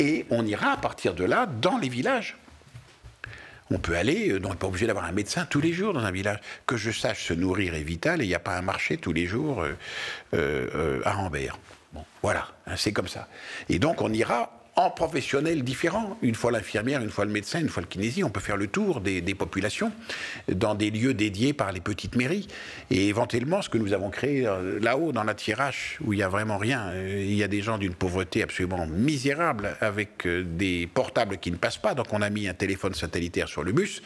Et on ira à partir de là dans les villages. On peut aller, on n'est pas obligé d'avoir un médecin tous les jours dans un village. Que je sache, se nourrir est vital et il n'y a pas un marché tous les jours à Rambert. Bon, voilà, hein, c'est comme ça. Et donc on ira en professionnels différents. Une fois l'infirmière, une fois le médecin, une fois le kinésiste, on peut faire le tour des populations dans des lieux dédiés par les petites mairies. Et éventuellement, ce que nous avons créé là-haut, dans la Thiérache, où il n'y a vraiment rien, il y a des gens d'une pauvreté absolument misérable, avec des portables qui ne passent pas. Donc on a mis un téléphone satellitaire sur le bus,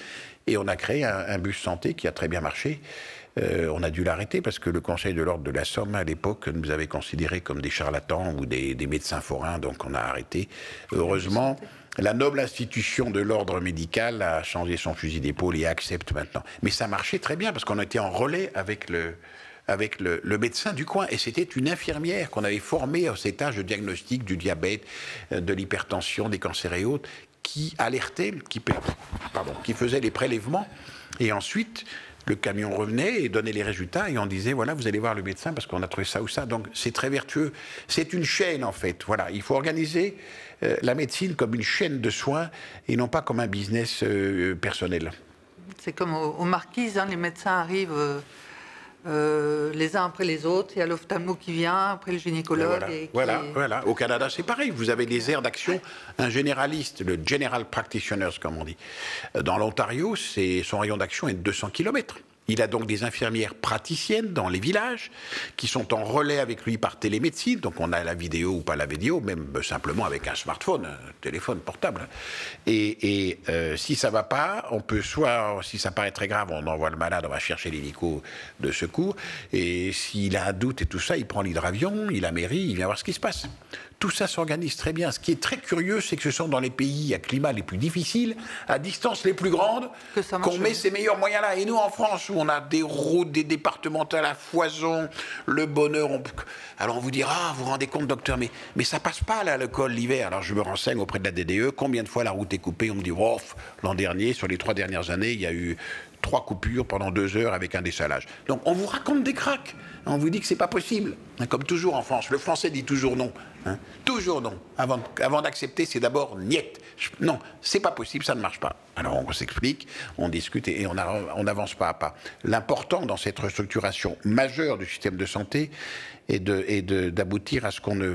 et on a créé un bus santé qui a très bien marché. On a dû l'arrêter parce que le Conseil de l'Ordre de la Somme, à l'époque, nous avait considérés comme des charlatans ou des médecins forains, donc on a arrêté. Heureusement, la noble institution de l'ordre médical a changé son fusil d'épaule et accepte maintenant. Mais ça marchait très bien parce qu'on était en relais avec le médecin du coin. Et c'était une infirmière qu'on avait formée à cet âge de diagnostic du diabète, de l'hypertension, des cancers et autres, qui alertait, qui faisait les prélèvements. Et ensuite, le camion revenait et donnait les résultats et on disait, voilà, vous allez voir le médecin parce qu'on a trouvé ça ou ça. Donc c'est très vertueux. C'est une chaîne, en fait. Voilà, il faut organiser la médecine comme une chaîne de soins et non pas comme un business personnel. C'est comme aux Marquises, hein, les médecins arrivent les uns après les autres. Il y a l'ophtalmo qui vient, après le gynécologue. Voilà, et voilà. Au Canada, c'est pareil. Vous avez des aires d'action. Un généraliste, le general practitioner, comme on dit. Dans l'Ontario, son rayon d'action est de 200 km. Il a donc des infirmières praticiennes dans les villages qui sont en relais avec lui par télémédecine. Donc on a la vidéo ou pas la vidéo, même simplement avec un smartphone, un téléphone portable. Et si ça ne va pas, on peut soit, si ça paraît très grave, on envoie le malade, on va chercher l'hélico de secours. Et s'il a un doute et tout ça, il prend l'hydravion, il a mairie, il vient voir ce qui se passe. Tout ça s'organise très bien. Ce qui est très curieux, c'est que ce sont dans les pays à climat les plus difficiles, à distance les plus grandes, qu'on met ces meilleurs moyens-là. Et nous, en France, où on a des routes, des départementales à foison, le bonheur... Alors on vous dira, ah, vous vous rendez compte, docteur, mais ça passe pas, là, le col, l'hiver. Alors je me renseigne auprès de la DDE, combien de fois la route est coupée? On me dit, oh, l'an dernier, sur les 3 dernières années, il y a eu 3 coupures pendant 2 heures avec un dessalage. Donc on vous raconte des cracks, on vous dit que c'est pas possible, comme toujours en France. Le français dit toujours non, hein, toujours non. Avant d'accepter, c'est d'abord niet. Non, c'est pas possible, ça ne marche pas. Alors on s'explique, on discute et on avance pas à pas. L'important dans cette restructuration majeure du système de santé est d'aboutir à ce qu'on ne...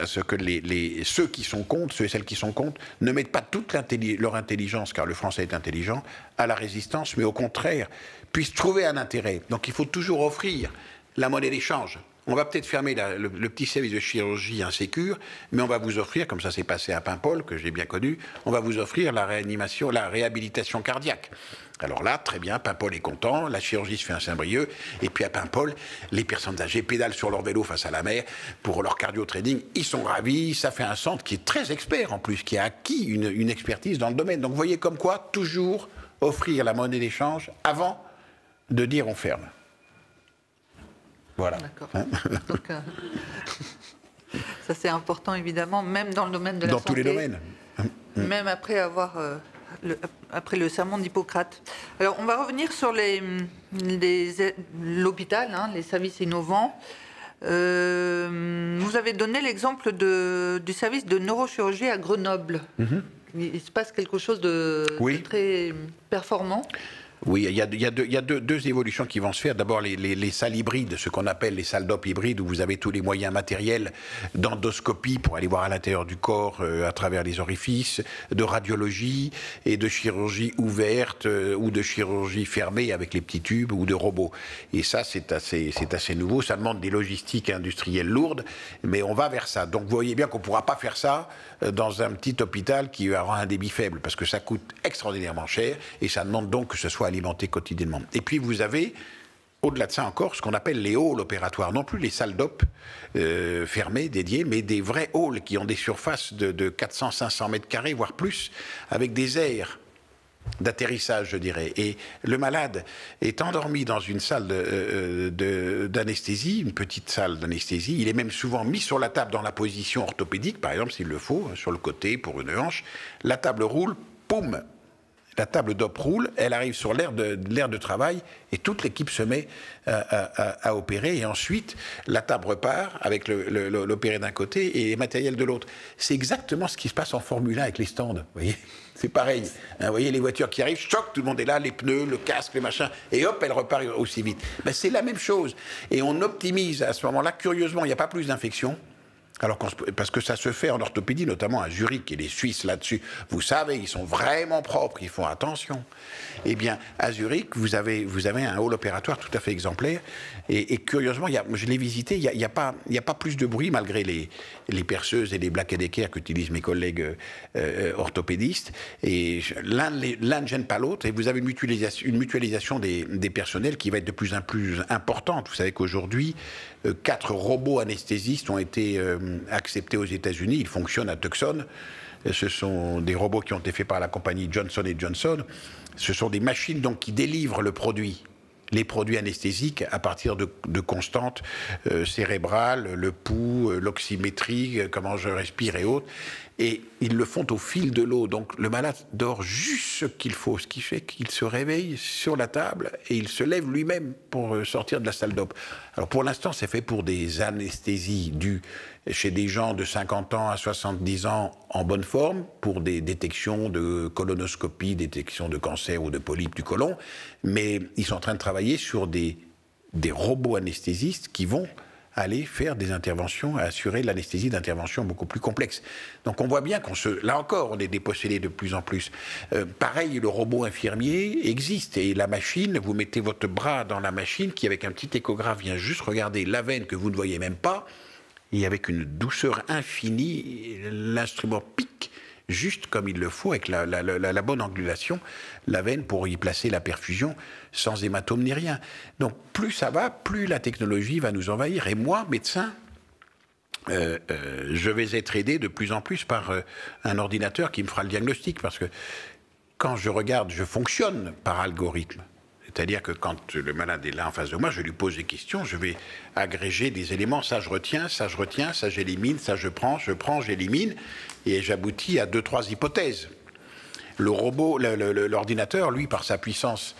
à ce que ceux qui sont contre, ceux et celles qui sont contre, ne mettent pas toute leur intelligence, car le français est intelligent, à la résistance, mais au contraire, puissent trouver un intérêt. Donc il faut toujours offrir la monnaie d'échange. On va peut-être fermer le petit service de chirurgie insécure, mais on va vous offrir, comme ça s'est passé à Paimpol, que j'ai bien connu, on va vous offrir la réhabilitation cardiaque. Alors là, très bien, Paimpol est content, la chirurgie se fait à Saint-Brieuc, et puis à Paimpol, les personnes âgées pédalent sur leur vélo face à la mer pour leur cardio-trading, ils sont ravis, ça fait un centre qui est très expert en plus, qui a acquis une expertise dans le domaine. Donc vous voyez comme quoi, toujours offrir la monnaie d'échange avant de dire on ferme. Voilà. D'accord. Hein? Donc, ça c'est important évidemment, même dans le domaine de la santé. Dans tous les domaines. Même après avoir après le sermon d'Hippocrate. Alors on va revenir sur l'hôpital, hein, les services innovants. Vous avez donné l'exemple du service de neurochirurgie à Grenoble. Il se passe quelque chose de très performant. Oui, il y a deux évolutions qui vont se faire. D'abord, les salles hybrides, ce qu'on appelle les salles d'op hybrides, où vous avez tous les moyens matériels d'endoscopie pour aller voir à l'intérieur du corps à travers les orifices, de radiologie et de chirurgie ouverte ou de chirurgie fermée avec les petits tubes ou de robots. Et ça, c'est assez nouveau. Ça demande des logistiques industrielles lourdes, mais on va vers ça. Donc, vous voyez bien qu'on ne pourra pas faire ça dans un petit hôpital qui aura un débit faible, parce que ça coûte extraordinairement cher et ça demande donc que ce soit alimenté quotidiennement. Et puis vous avez, au-delà de ça encore, ce qu'on appelle les halls opératoires, non plus les salles d'op fermées, dédiées, mais des vrais halls qui ont des surfaces de 400-500 mètres carrés, voire plus, avec des aires d'atterrissage, je dirais. Et le malade est endormi dans une salle d'anesthésie, une petite salle d'anesthésie. Il est même souvent mis sur la table dans la position orthopédique, par exemple, s'il le faut, sur le côté, pour une hanche. La table roule, poum! La table d'op roule, elle arrive sur l'aire de travail et toute l'équipe se met à opérer. Et ensuite, la table repart avec l'opéré d'un côté et les matériels de l'autre. C'est exactement ce qui se passe en Formule 1 avec les stands, vous voyez. C'est pareil. Hein, vous voyez les voitures qui arrivent, choc, tout le monde est là, les pneus, le casque, les machins, et hop, elle repart aussi vite. Ben, c'est la même chose. Et on optimise à ce moment-là. Curieusement, il n'y a pas plus d'infections. Alors parce que ça se fait en orthopédie, notamment à Zurich, et les Suisses là-dessus, vous savez, ils sont vraiment propres, ils font attention. Eh bien, à Zurich, vous avez un hall opératoire tout à fait exemplaire, et curieusement, je l'ai visité, il n'y a pas plus de bruit, malgré les perceuses et les Black & Decker qu'utilisent mes collègues orthopédistes, et l'un ne gêne pas l'autre, et vous avez une mutualisation des personnels qui va être de plus en plus importante. Vous savez qu'aujourd'hui, 4 robots anesthésistes ont été acceptés aux États-Unis. Ils fonctionnent à Tucson. Ce sont des robots qui ont été faits par la compagnie Johnson & Johnson. Ce sont des machines donc qui délivrent le produit, les produits anesthésiques à partir de constantes cérébrales, le pouls, l'oxymétrie, comment je respire et autres. Et ils le font au fil de l'eau. Donc le malade dort juste ce qu'il faut, ce qui fait qu'il se réveille sur la table et il se lève lui-même pour sortir de la salle d'op. Alors pour l'instant, c'est fait pour des anesthésies dues chez des gens de 50 ans à 70 ans en bonne forme, pour des détections de colonoscopie, détection de cancer ou de polype du côlon. Mais ils sont en train de travailler sur des robots anesthésistes qui vont aller faire des interventions, assurer l'anesthésie d'intervention beaucoup plus complexe. Donc on voit bien qu'on là encore, on est dépossédé de plus en plus. Pareil, le robot infirmier existe, et la machine, vous mettez votre bras dans la machine qui, avec un petit échographe, vient juste regarder la veine que vous ne voyez même pas, et avec une douceur infinie, l'instrument pique juste comme il le faut, avec la bonne angulation, la veine pour y placer la perfusion sans hématome ni rien. Donc plus ça va, plus la technologie va nous envahir. Et moi, médecin, je vais être aidé de plus en plus par un ordinateur qui me fera le diagnostic, parce que quand je regarde, je fonctionne par algorithme. C'est-à-dire que quand le malade est là en face de moi, je lui pose des questions, je vais agréger des éléments, ça je retiens, ça j'élimine, ça je prends, j'élimine, et j'aboutis à 2-3 hypothèses. Le robot, l'ordinateur, lui, par sa puissance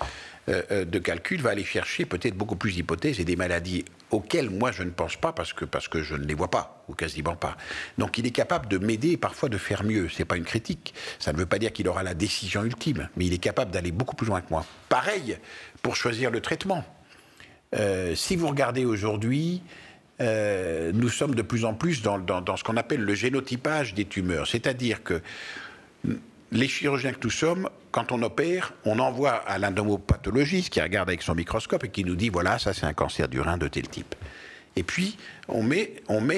de calcul, va aller chercher peut-être beaucoup plus d'hypothèses et des maladies auxquelles moi je ne pense pas parce que je ne les vois pas, ou quasiment pas. Donc il est capable de m'aider et parfois de faire mieux. Ce n'est pas une critique, ça ne veut pas dire qu'il aura la décision ultime, mais il est capable d'aller beaucoup plus loin que moi. Pareil pour choisir le traitement. Si vous regardez aujourd'hui, nous sommes de plus en plus dans ce qu'on appelle le génotypage des tumeurs, c'est-à-dire que les chirurgiens que nous sommes, quand on opère, on envoie à l'endomopathologiste qui regarde avec son microscope et qui nous dit « voilà, ça c'est un cancer du rein de tel type ». Et puis, on met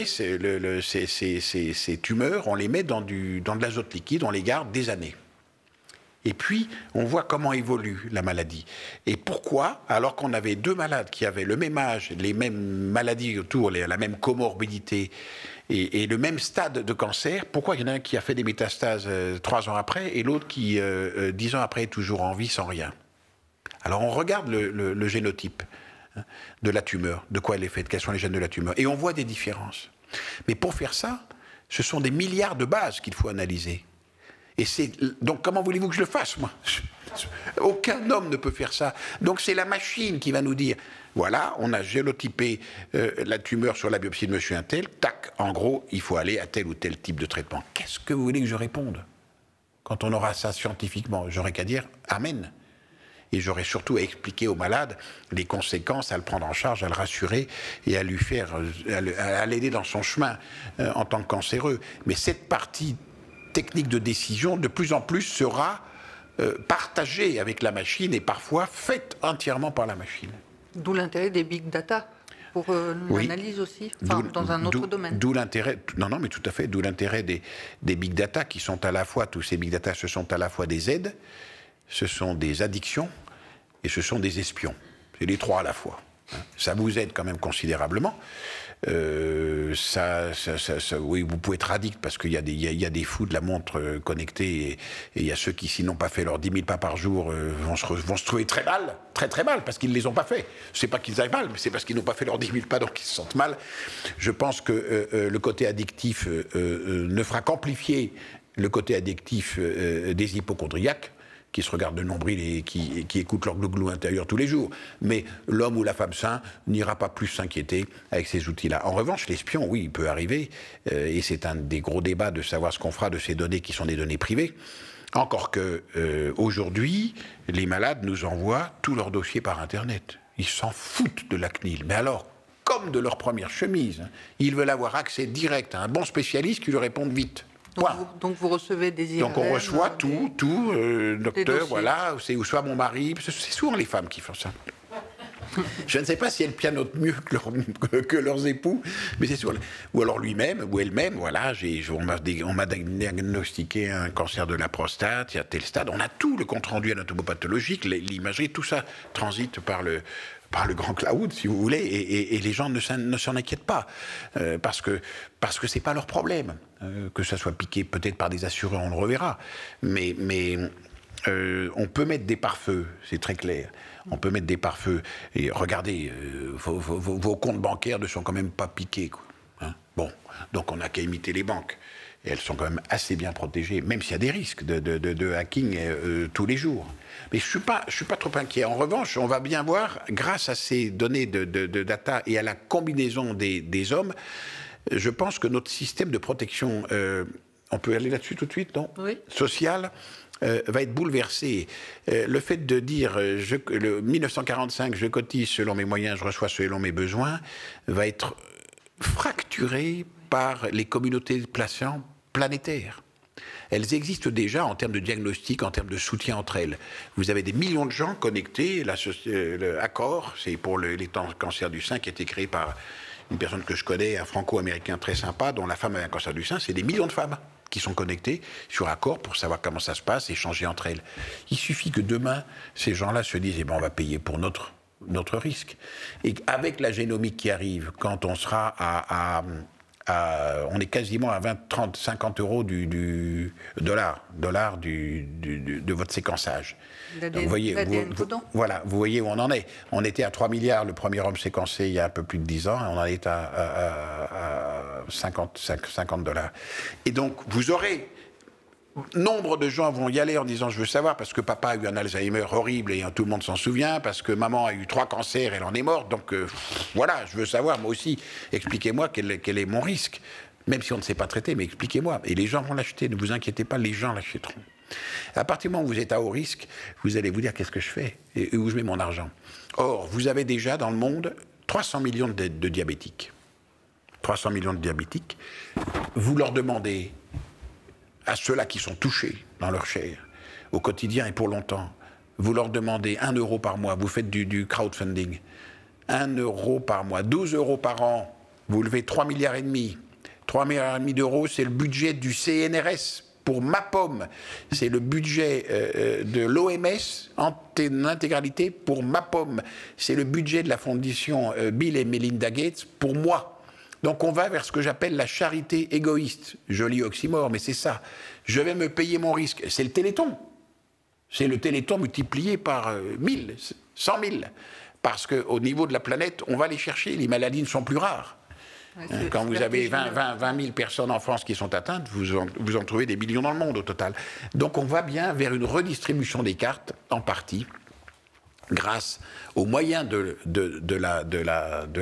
ces tumeurs, on les met dans de l'azote liquide, on les garde des années. Et puis, on voit comment évolue la maladie. Et pourquoi, alors qu'on avait 2 malades qui avaient le même âge, les mêmes maladies autour, la même comorbidité, et le même stade de cancer, pourquoi il y en a un qui a fait des métastases 3 ans après et l'autre qui, 10 ans après, est toujours en vie sans rien? Alors on regarde le génotype de la tumeur, de quoi elle est faite, quels sont les gènes de la tumeur, et on voit des différences. Mais pour faire ça, ce sont des milliards de bases qu'il faut analyser. Et c'est donc, comment voulez-vous que je le fasse, moi? Aucun homme ne peut faire ça. Donc c'est la machine qui va nous dire, voilà, on a génotypé la tumeur sur la biopsie de monsieur un tel, tac, en gros, il faut aller à tel ou tel type de traitement. Qu'est-ce que vous voulez que je réponde? Quand on aura ça scientifiquement, j'aurai qu'à dire amen. et j'aurais surtout à expliquer au malade les conséquences, à le prendre en charge, à le rassurer et à lui faire, à l'aider dans son chemin en tant que cancéreux. Mais cette partie technique de décision, de plus en plus, sera partagée avec la machine et parfois faite entièrement par la machine. D'où l'intérêt des big data pour l'analyse aussi, enfin, dans un autre domaine. D'où l'intérêt, non, mais tout à fait, d'où l'intérêt des big data qui sont à la fois, tous ces big data, ce sont à la fois des aides, ce sont des addictions et ce sont des espions. C'est les trois à la fois. Ça vous aide quand même considérablement. Oui, vous pouvez être addict parce qu'il y a des fous de la montre connectée et il y a ceux qui, s'ils n'ont pas fait leurs 10 000 pas par jour, vont se trouver très mal, parce qu'ils ne les ont pas fait. C'est pas qu'ils aillent mal, mais c'est parce qu'ils n'ont pas fait leurs 10 000 pas, donc ils se sentent mal. Je pense que le côté addictif ne fera qu'amplifier le côté addictif des hypochondriaques, qui se regardent de nombril et qui écoutent leur glouglou intérieur tous les jours. Mais l'homme ou la femme sain n'ira pas plus s'inquiéter avec ces outils-là. En revanche, l'espion, oui, il peut arriver, et c'est un des gros débats de savoir ce qu'on fera de ces données qui sont des données privées. Encore que, aujourd'hui, les malades nous envoient tous leurs dossiers par Internet. Ils s'en foutent de la CNIL. Mais alors, comme de leur première chemise, ils veulent avoir accès direct à un bon spécialiste qui leur réponde vite. Donc vous recevez des IRM. Donc on reçoit tout, docteur, voilà, ou soit mon mari, c'est souvent les femmes qui font ça. Je ne sais pas si elles pianotent mieux que leurs époux, mais c'est souvent. Ou alors lui-même, ou elle-même, voilà, on m'a diagnostiqué un cancer de la prostate, il y a tel stade, on a tout le compte-rendu anatomopathologique, l'imagerie, tout ça transite par le grand cloud, si vous voulez, et les gens ne s'en inquiètent pas, parce que c'est pas leur problème. Que ça soit piqué peut-être par des assureurs, on le reverra, mais on peut mettre des pare-feux, c'est très clair. On peut mettre des pare-feux, et regardez, vos comptes bancaires ne sont quand même pas piqués, quoi. Hein? Bon, donc on n'a qu'à imiter les banques. Et elles sont quand même assez bien protégées, même s'il y a des risques de hacking tous les jours. Mais je suis pas trop inquiet. En revanche, on va bien voir, grâce à ces données de data et à la combinaison des hommes, je pense que notre système de protection, on peut aller là-dessus tout de suite, non ? Oui. Sociale, va être bouleversé. Le fait de dire, 1945, je cotise selon mes moyens, je reçois selon mes besoins, va être fracturé par les communautés de patients planétaires. Elles existent déjà en termes de diagnostic, en termes de soutien entre elles. Vous avez des millions de gens connectés. Le Accord, c'est pour les cancers du sein, qui a été créé par une personne que je connais, un franco-américain très sympa, dont la femme avait un cancer du sein. C'est des millions de femmes qui sont connectées sur Accord pour savoir comment ça se passe, échanger entre elles. Il suffit que demain, ces gens-là se disent, eh ben, on va payer pour notre risque. Et avec la génomique qui arrive, quand on sera on est quasiment à 20, 30, 50 euros de votre séquençage. Donc, vous voyez, voilà, vous voyez où on en est. On était à 3 milliards, le premier homme séquencé, il y a un peu plus de 10 ans, et on en est à 50 dollars. Et donc, vous aurez... Nombre de gens vont y aller en disant « je veux savoir » parce que papa a eu un Alzheimer horrible et tout le monde s'en souvient, parce que maman a eu 3 cancers et elle en est morte, donc voilà, je veux savoir moi aussi, expliquez-moi quel est mon risque, même si on ne sait pas traiter, mais expliquez-moi. Et les gens vont l'acheter, ne vous inquiétez pas, les gens l'achèteront. À partir du moment où vous êtes à haut risque, vous allez vous dire « qu'est-ce que je fais et où je mets mon argent ?» Or, vous avez déjà dans le monde 300 millions de diabétiques. 300 millions de diabétiques, vous leur demandez... à ceux-là qui sont touchés dans leur chair, au quotidien et pour longtemps, vous leur demandez 1 euro par mois, vous faites du crowdfunding, 1 euro par mois, 12 euros par an, vous levez 3,5 milliards, 3,5 milliards d'euros, c'est le budget du CNRS pour ma pomme, c'est le budget de l'OMS en intégralité pour ma pomme, c'est le budget de la fondation Bill et Melinda Gates pour moi. Donc on va vers ce que j'appelle la charité égoïste. Joli oxymore, mais c'est ça. Je vais me payer mon risque. C'est le Téléthon. C'est le Téléthon multiplié par 1000, 100 000. Parce qu'au niveau de la planète, on va les chercher. Les maladies ne sont plus rares. Ouais, quand vous avez 20 000 personnes en France qui sont atteintes, vous en trouvez des millions dans le monde au total. Donc on va bien vers une redistribution des cartes, en partie, grâce aux moyens de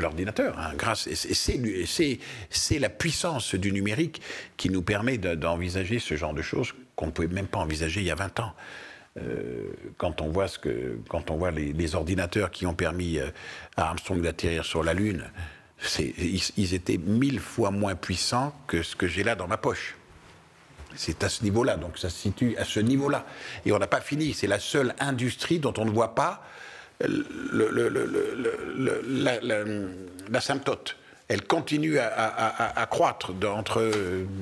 l'ordinateur, hein, grâce, c'est la puissance du numérique qui nous permet d'envisager ce genre de choses qu'on ne pouvait même pas envisager il y a 20 ans. Quand on voit, les ordinateurs qui ont permis à Armstrong d'atterrir sur la Lune, ils étaient 1000 fois moins puissants que ce que j'ai là dans ma poche. C'est à ce niveau-là, donc ça se situe à ce niveau-là. Et on n'a pas fini, c'est la seule industrie dont on ne voit pas la symptote. Elle continue à croître.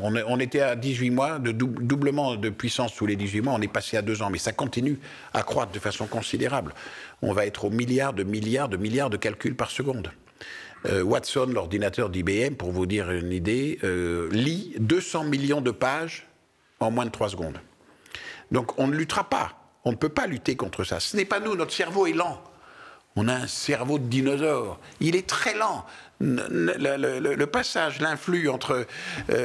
On était à 18 mois, de doublement de puissance tous les 18 mois, on est passé à 2 ans, mais ça continue à croître de façon considérable. On va être aux milliards de calculs par seconde. Watson, l'ordinateur d'IBM, pour vous dire une idée, lit 200 millions de pages en moins de 3 secondes. Donc on ne luttera pas, on ne peut pas lutter contre ça. Ce n'est pas nous, notre cerveau est lent. On a un cerveau de dinosaure, il est très lent. Le passage, l'influx entre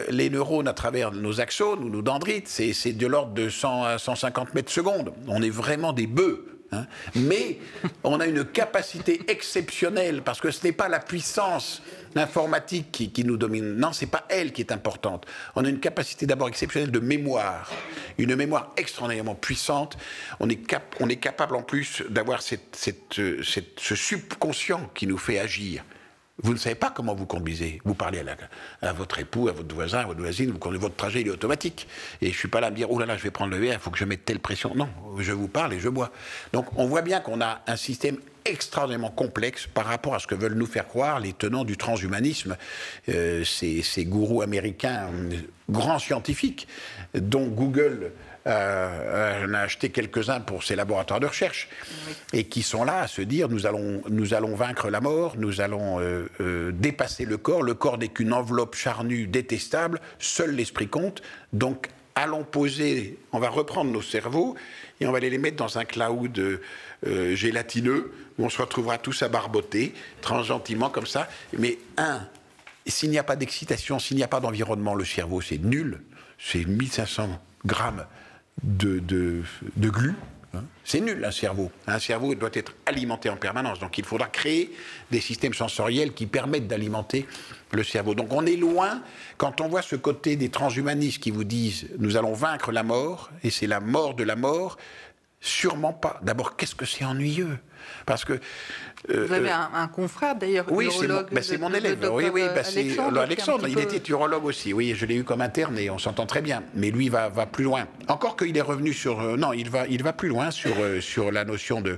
les neurones à travers nos axones ou nos dendrites, c'est de l'ordre de 100 à 150 mètres secondes. On est vraiment des bœufs. Hein. Mais on a une capacité exceptionnelle, parce que ce n'est pas la puissance informatique qui nous domine. Non, ce n'est pas elle qui est importante. On a une capacité d'abord exceptionnelle de mémoire, une mémoire extraordinairement puissante. On est capable en plus d'avoir ce subconscient qui nous fait agir. Vous ne savez pas comment vous conduisez. Vous parlez à votre époux, à votre voisin, à votre voisine, vous conduisez votre trajet, il est automatique. Et je ne suis pas là à me dire, oh là là, je vais prendre le verre, il faut que je mette telle pression. Non, je vous parle et je bois. Donc on voit bien qu'on a un système extraordinairement complexe par rapport à ce que veulent nous faire croire les tenants du transhumanisme, ces gourous américains, grands scientifiques, dont Google a acheté quelques-uns pour ses laboratoires de recherche, et qui sont là à se dire, nous allons vaincre la mort, nous allons dépasser le corps n'est qu'une enveloppe charnue détestable, seul l'esprit compte, donc allons poser, on va reprendre nos cerveaux et on va les mettre dans un cloud gélatineux où on se retrouvera tous à barboter, gentiment comme ça. Mais s'il n'y a pas d'excitation, s'il n'y a pas d'environnement, le cerveau c'est nul, c'est 1500 grammes de glu. C'est nul un cerveau. Un cerveau doit être alimenté en permanence. Donc il faudra créer des systèmes sensoriels qui permettent d'alimenter le cerveau. Donc on est loin, quand on voit ce côté des transhumanistes qui vous disent « nous allons vaincre la mort » et c'est la mort de la mort, sûrement pas. D'abord, qu'est-ce que c'est ennuyeux? Parce que... vous avez un confrère d'ailleurs, urologue. Oui, c'est mon élève. Alexandre, il était urologue aussi. Oui, je l'ai eu comme interne et on s'entend très bien. Mais lui va plus loin. Encore qu'il est revenu sur... non, il va plus loin sur la notion de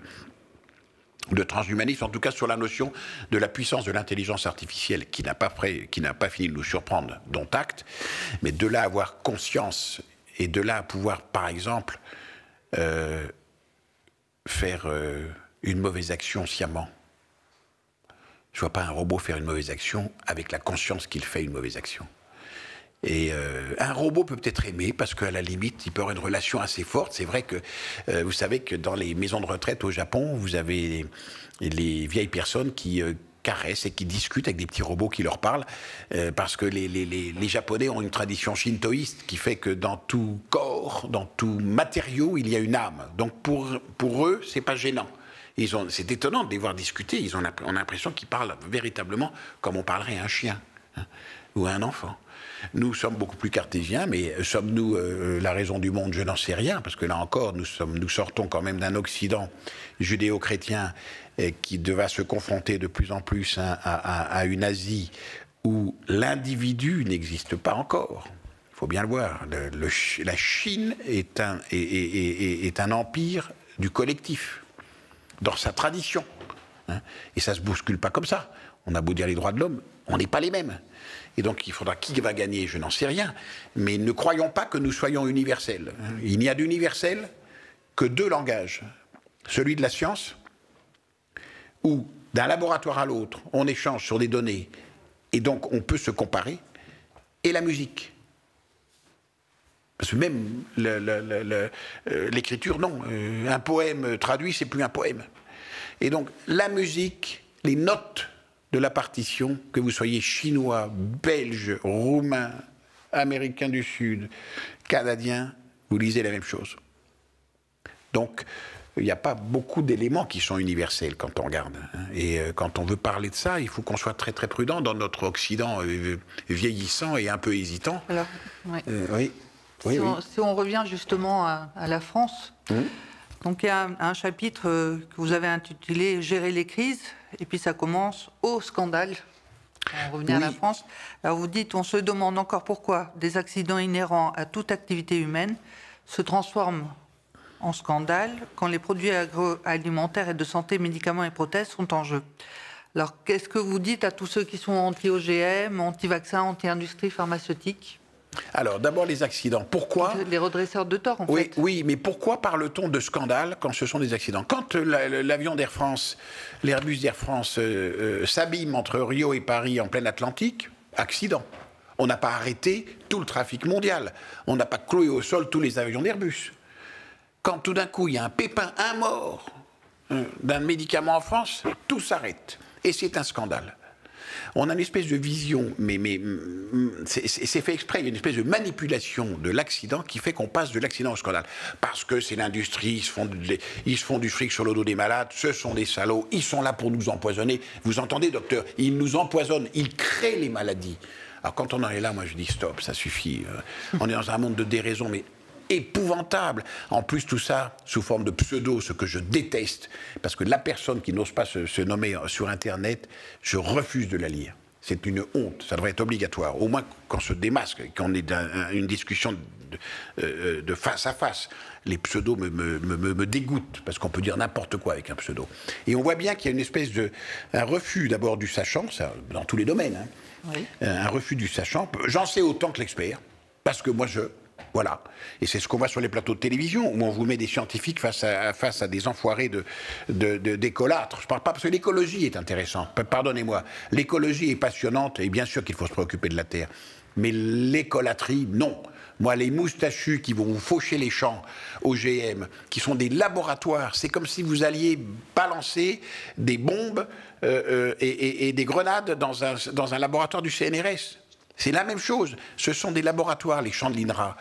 transhumanisme, en tout cas sur la notion de la puissance de l'intelligence artificielle qui n'a pas fini de nous surprendre, dont acte. Mais de là à avoir conscience et de là à pouvoir, par exemple... faire une mauvaise action sciemment. Je ne vois pas un robot faire une mauvaise action avec la conscience qu'il fait une mauvaise action. Et un robot peut peut-être aimer, parce qu'à la limite, il peut avoir une relation assez forte. C'est vrai que, vous savez que dans les maisons de retraite au Japon, vous avez les vieilles personnes qui... caressent et qui discutent avec des petits robots qui leur parlent, parce que les Japonais ont une tradition shintoïste qui fait que dans tout corps, dans tout matériau, il y a une âme. Donc pour eux, c'est pas gênant. C'est étonnant de les voir discuter. On a l'impression qu'ils parlent véritablement comme on parlerait à un chien, hein, ou à un enfant. Nous sommes beaucoup plus cartésiens, mais sommes-nous la raison du monde? Je n'en sais rien, parce que là encore, nous sortons quand même d'un Occident judéo-chrétien qui devait se confronter de plus en plus à une Asie où l'individu n'existe pas encore. Il faut bien le voir. La Chine est un empire du collectif, dans sa tradition. Hein, et ça ne se bouscule pas comme ça. On a beau dire les droits de l'homme, on n'est pas les mêmes. Et donc il faudra qui va gagner, je n'en sais rien. Mais ne croyons pas que nous soyons universels. Il n'y a d'universel que 2 langages. Celui de la science, où d'un laboratoire à l'autre, on échange sur des données, et donc on peut se comparer, et la musique. Parce que même l'écriture, non. Un poème traduit, c'est plus un poème. Et donc la musique, les notes de la partition, que vous soyez chinois, belge, roumain, américain du Sud, canadien, vous lisez la même chose. Donc, il n'y a pas beaucoup d'éléments qui sont universels quand on regarde. Et quand on veut parler de ça, il faut qu'on soit très très prudent dans notre Occident vieillissant et un peu hésitant. Alors, ouais. Oui. Si on revient justement à la France... Mmh. Donc il y a un chapitre que vous avez intitulé « Gérer les crises » et puis ça commence au scandale. On revient à la France. Alors vous dites, on se demande encore pourquoi des accidents inhérents à toute activité humaine se transforment en scandale quand les produits agroalimentaires et de santé, médicaments et prothèses sont en jeu. Alors qu'est-ce que vous dites à tous ceux qui sont anti-OGM, anti-vaccins, anti-industrie pharmaceutique ? Alors, d'abord les accidents. Pourquoi ? Les redresseurs de tort, en fait. Oui, mais pourquoi parle-t-on de scandale quand ce sont des accidents ? Quand l'avion d'Air France, l'Airbus d'Air France s'abîme entre Rio et Paris en plein Atlantique, accident. On n'a pas arrêté tout le trafic mondial. On n'a pas cloué au sol tous les avions d'Airbus. Quand tout d'un coup, il y a un pépin, un mort d'un médicament en France, tout s'arrête. Et c'est un scandale. On a une espèce de vision, mais c'est fait exprès, il y a une espèce de manipulation de l'accident qui fait qu'on passe de l'accident au scandale. Parce que c'est l'industrie, ils se font du fric sur le dos des malades, ce sont des salauds, ils sont là pour nous empoisonner. Vous entendez, docteur, ils nous empoisonnent, ils créent les maladies. Alors quand on en est là, moi je dis stop, ça suffit. On est dans un monde de déraison, mais épouvantable. En plus, tout ça sous forme de pseudo, ce que je déteste, parce que la personne qui n'ose pas se nommer sur Internet, je refuse de la lire. C'est une honte, ça devrait être obligatoire. Au moins, quand on se démasque, quand on est dans une discussion de face à face, les pseudos me dégoûtent, parce qu'on peut dire n'importe quoi avec un pseudo. Et on voit bien qu'il y a une espèce de... un refus d'abord du sachant, ça, dans tous les domaines, hein. Oui. Un refus du sachant. J'en sais autant que l'expert, parce que moi, je... Voilà. Et c'est ce qu'on voit sur les plateaux de télévision, où on vous met des scientifiques face à des enfoirés d'écolâtres. Je ne parle pas parce que l'écologie est intéressante. Pardonnez-moi. L'écologie est passionnante et bien sûr qu'il faut se préoccuper de la terre. Mais l'écolatrie, non. Moi, les moustachus qui vont vous faucher les champs OGM, qui sont des laboratoires, c'est comme si vous alliez balancer des bombes et des grenades dans un laboratoire du CNRS. C'est la même chose. Ce sont des laboratoires, les champs de l'INRA.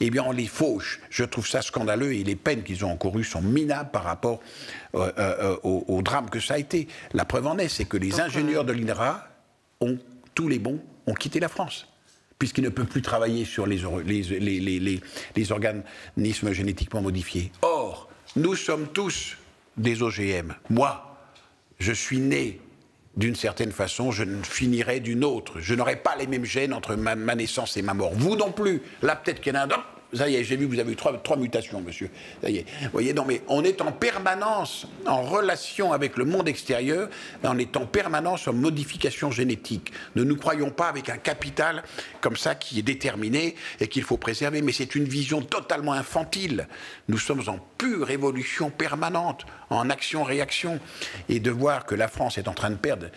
Eh bien, on les fauche. Je trouve ça scandaleux et les peines qu'ils ont encourues sont minables par rapport au drame que ça a été. La preuve en est, c'est que les ingénieurs de l'INRA, tous les bons, ont quitté la France, puisqu'ils ne peuvent plus travailler sur les organismes génétiquement modifiés. Or, nous sommes tous des OGM. Moi, je suis né... d'une certaine façon, je finirai d'une autre. Je n'aurai pas les mêmes gènes entre ma naissance et ma mort. Vous non plus. Là, peut-être qu'il y en a un... Oh, ça y est, j'ai vu que vous avez eu trois mutations, monsieur. Ça y est. Vous voyez, non, mais on est en permanence en relation avec le monde extérieur, on est en permanence en modification génétique. Ne nous croyons pas avec un capital comme ça qui est déterminé et qu'il faut préserver, mais c'est une vision totalement infantile. Nous sommes en pure évolution permanente, en action-réaction, et de voir que la France est en train de perdre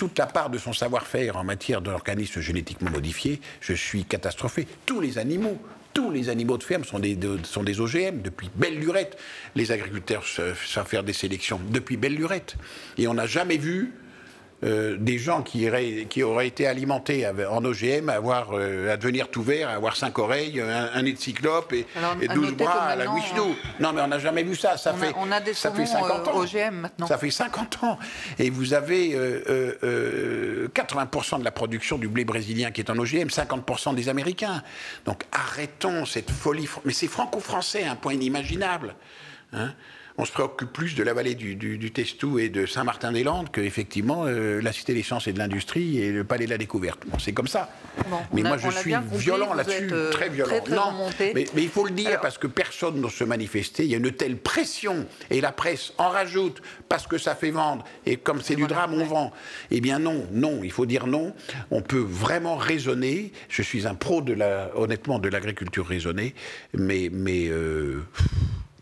toute la part de son savoir-faire en matière d'organismes génétiquement modifiés, je suis catastrophé. Tous les animaux de ferme sont des OGM, depuis belle lurette. Les agriculteurs savent faire des sélections, depuis belle lurette. Et on n'a jamais vu des gens qui auraient été alimentés en OGM à devenir tout vert, à avoir 5 oreilles, un nez de cyclope et 12 bras à la Wishnu. Non, mais on n'a jamais vu ça. Ça fait 50 ans. OGM maintenant. Ça fait 50 ans. Et vous avez 80% de la production du blé brésilien qui est en OGM, 50% des Américains. Donc arrêtons cette folie. Mais c'est franco-français, un point inimaginable. Hein ? On se préoccupe plus de la vallée du Testou et de Saint-Martin-des-Landes qu'effectivement la Cité des sciences et de l'industrie et le palais de la découverte. Bon, c'est comme ça. Bon, mais moi, je suis violent là-dessus, très violent. Très, très non, mais il faut le dire. Alors, parce que personne n'ose se manifester. Il y a une telle pression et la presse en rajoute parce que ça fait vendre. Et comme c'est du drame, on vend. Eh bien non, il faut dire non. On peut vraiment raisonner. Je suis un pro, honnêtement, de l'agriculture raisonnée, mais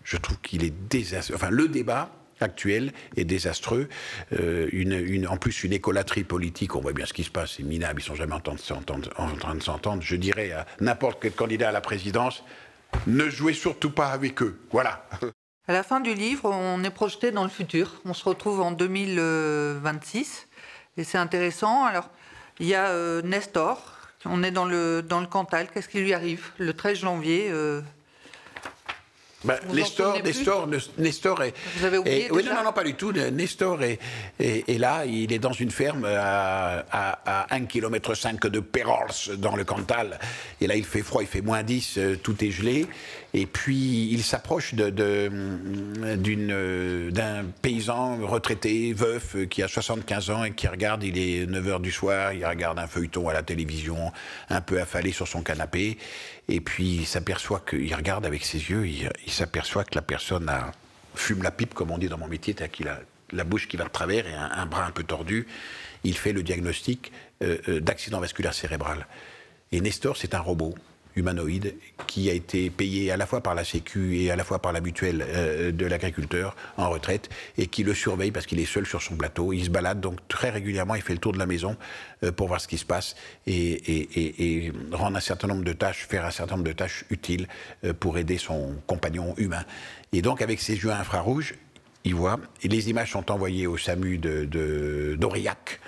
je trouve qu'il est désastreux. Enfin, le débat actuel est désastreux. En plus, une écolatrie politique, on voit bien ce qui se passe, c'est minable, ils ne sont jamais en train de s'entendre. Je dirais à n'importe quel candidat à la présidence, ne jouez surtout pas avec eux. Voilà. À la fin du livre, on est projeté dans le futur. On se retrouve en 2026. Et c'est intéressant. Alors, il y a Nestor. On est dans le Cantal. Qu'est-ce qui lui arrive le 13 janvier Nestor est... Vous avez oublié déjà ? Non, pas du tout. Nestor est là, il est dans une ferme à 1,5 km de Pérols, dans le Cantal. Et là, il fait froid, il fait -10, tout est gelé. Et puis, il s'approche d'un paysan retraité, veuf, qui a 75 ans et qui regarde, il est 9 h du soir, il regarde un feuilleton à la télévision, un peu affalé sur son canapé. Et puis, il s'aperçoit qu'il regarde avec ses yeux, il s'aperçoit que la personne fume la pipe, comme on dit dans mon métier, c'est-à-dire qu'il a la bouche qui va de travers et un bras un peu tordu. Il fait le diagnostic d'accident vasculaire cérébral. Et Nestor, c'est un robot humanoïde qui a été payé à la fois par la Sécu et à la fois par la mutuelle de l'agriculteur en retraite et qui le surveille parce qu'il est seul sur son plateau. Il se balade donc très régulièrement, il fait le tour de la maison pour voir ce qui se passe et rendre un certain nombre de tâches, faire un certain nombre de tâches utiles pour aider son compagnon humain. Et donc avec ses yeux infrarouges, il voit, et les images sont envoyées au SAMU d'Aurillac.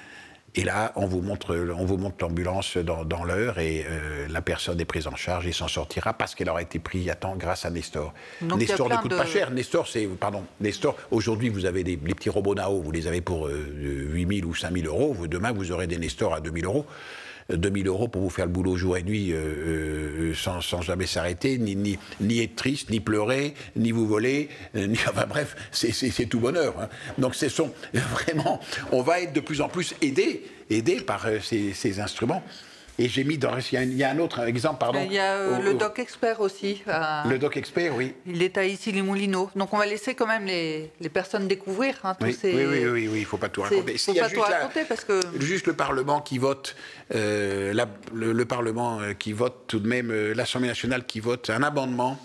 Et là, on vous montre l'ambulance dans l'heure et la personne est prise en charge et s'en sortira parce qu'elle aura été prise à temps grâce à Nestor. Donc Nestor ne coûte pas cher. Nestor, aujourd'hui, vous avez les petits robots Nao, vous les avez pour 8 000 ou 5 000 euros. Demain, vous aurez des Nestor à 2 000 euros. 2 000 € pour vous faire le boulot jour et nuit sans jamais s'arrêter, ni être triste, ni pleurer, ni vous voler, enfin bref, c'est tout bonheur. Hein. Donc ce sont vraiment, on va être de plus en plus aidés par ces instruments. Et j'ai mis dans... Il y a un autre exemple, pardon. Il y a le Doc Expert aussi. Le Doc Expert, oui. Il est à Issy-les-Moulineaux. Donc on va laisser quand même les personnes découvrir tous ces... Oui, il ne faut pas tout raconter. Il faut pas tout raconter parce que... Juste le Parlement qui vote, le Parlement qui vote tout de même, l'Assemblée nationale qui vote un amendement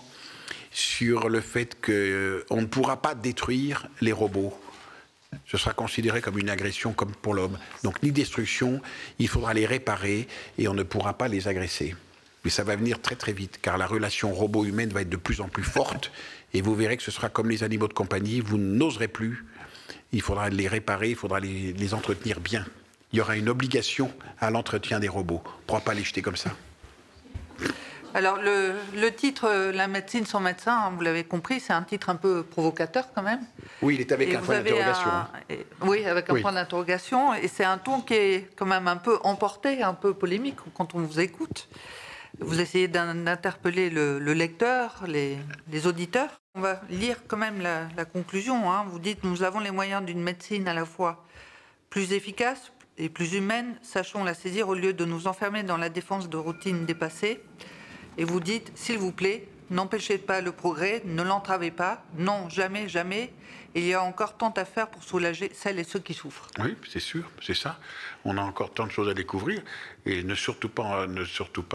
sur le fait qu'on ne pourra pas détruire les robots. Ce sera considéré comme une agression, comme pour l'homme. Donc, ni destruction, il faudra les réparer et on ne pourra pas les agresser. Mais ça va venir très très vite, car la relation robot-humaine va être de plus en plus forte et vous verrez que ce sera comme les animaux de compagnie, vous n'oserez plus. Il faudra les réparer, il faudra les entretenir bien. Il y aura une obligation à l'entretien des robots. On ne pourra pas les jeter comme ça. Alors, le titre « La médecine sans médecin hein, », vous l'avez compris, c'est un titre un peu provocateur quand même. Oui, il est avec un point d'interrogation. Oui, avec un point d'interrogation. Et c'est un ton qui est quand même un peu emporté, un peu polémique quand on vous écoute. Vous essayez d'interpeller le lecteur, les auditeurs. On va lire quand même la conclusion. Hein. Vous dites « Nous avons les moyens d'une médecine à la fois plus efficace et plus humaine. Sachons la saisir au lieu de nous enfermer dans la défense de routines dépassées. » Et vous dites, s'il vous plaît, n'empêchez pas le progrès, ne l'entravez pas. Non, jamais, jamais. Il y a encore tant à faire pour soulager celles et ceux qui souffrent. Oui, c'est sûr, c'est ça. On a encore tant de choses à découvrir. Et ne surtout pas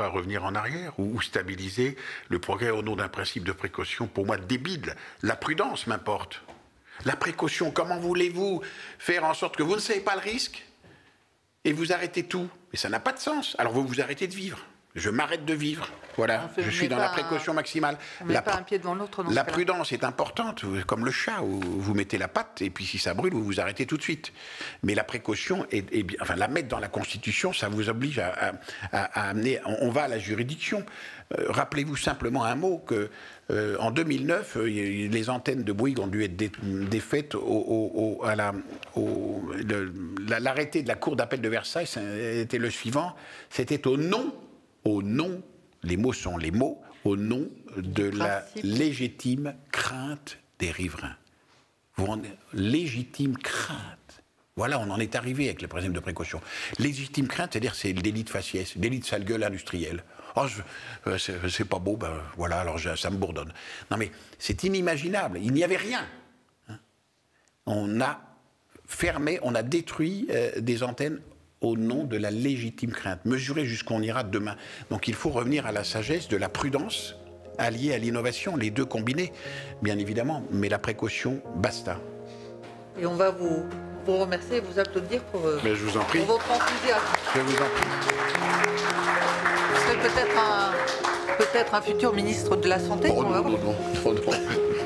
revenir en arrière ou stabiliser le progrès au nom d'un principe de précaution, pour moi, débile. La prudence m'importe. La précaution, comment voulez-vous faire en sorte que vous ne savez pas le risque et vous arrêtez tout? Mais ça n'a pas de sens. Alors vous vous arrêtez de vivre. Je m'arrête de vivre, voilà, je suis dans la précaution maximale. On ne met pas un pied devant l'autre. La prudence est importante, comme le chat, où vous mettez la patte, et puis si ça brûle, vous vous arrêtez tout de suite. Mais la précaution, enfin la mettre dans la Constitution, ça vous oblige à amener, on va à la juridiction. Rappelez-vous simplement un mot que, en 2009, les antennes de Bouygues ont dû être défaites l'arrêté de la Cour d'appel de Versailles, c'était le suivant, c'était au nom, les mots sont les mots, au nom de la légitime crainte des riverains. Légitime crainte. Voilà, on en est arrivé avec le principe de précaution. Légitime crainte, c'est-à-dire c'est le délit de faciès, le délit de sale gueule industrielle. Oh, c'est pas beau, ben voilà, alors ça me bourdonne. Non mais, c'est inimaginable, il n'y avait rien. Hein, on a fermé, on a détruit des antennes au nom de la légitime crainte. Mesurer jusqu'où on ira demain. Donc il faut revenir à la sagesse de la prudence alliée à l'innovation, les deux combinés, bien évidemment, mais la précaution, basta. Et on va vous remercier et vous applaudir pour, je vous en prie. Pour vos enthousiasmes. Je vous en prie. Vous serez peut-être un futur ministre de la Santé. Oh, non, non, non, non, non.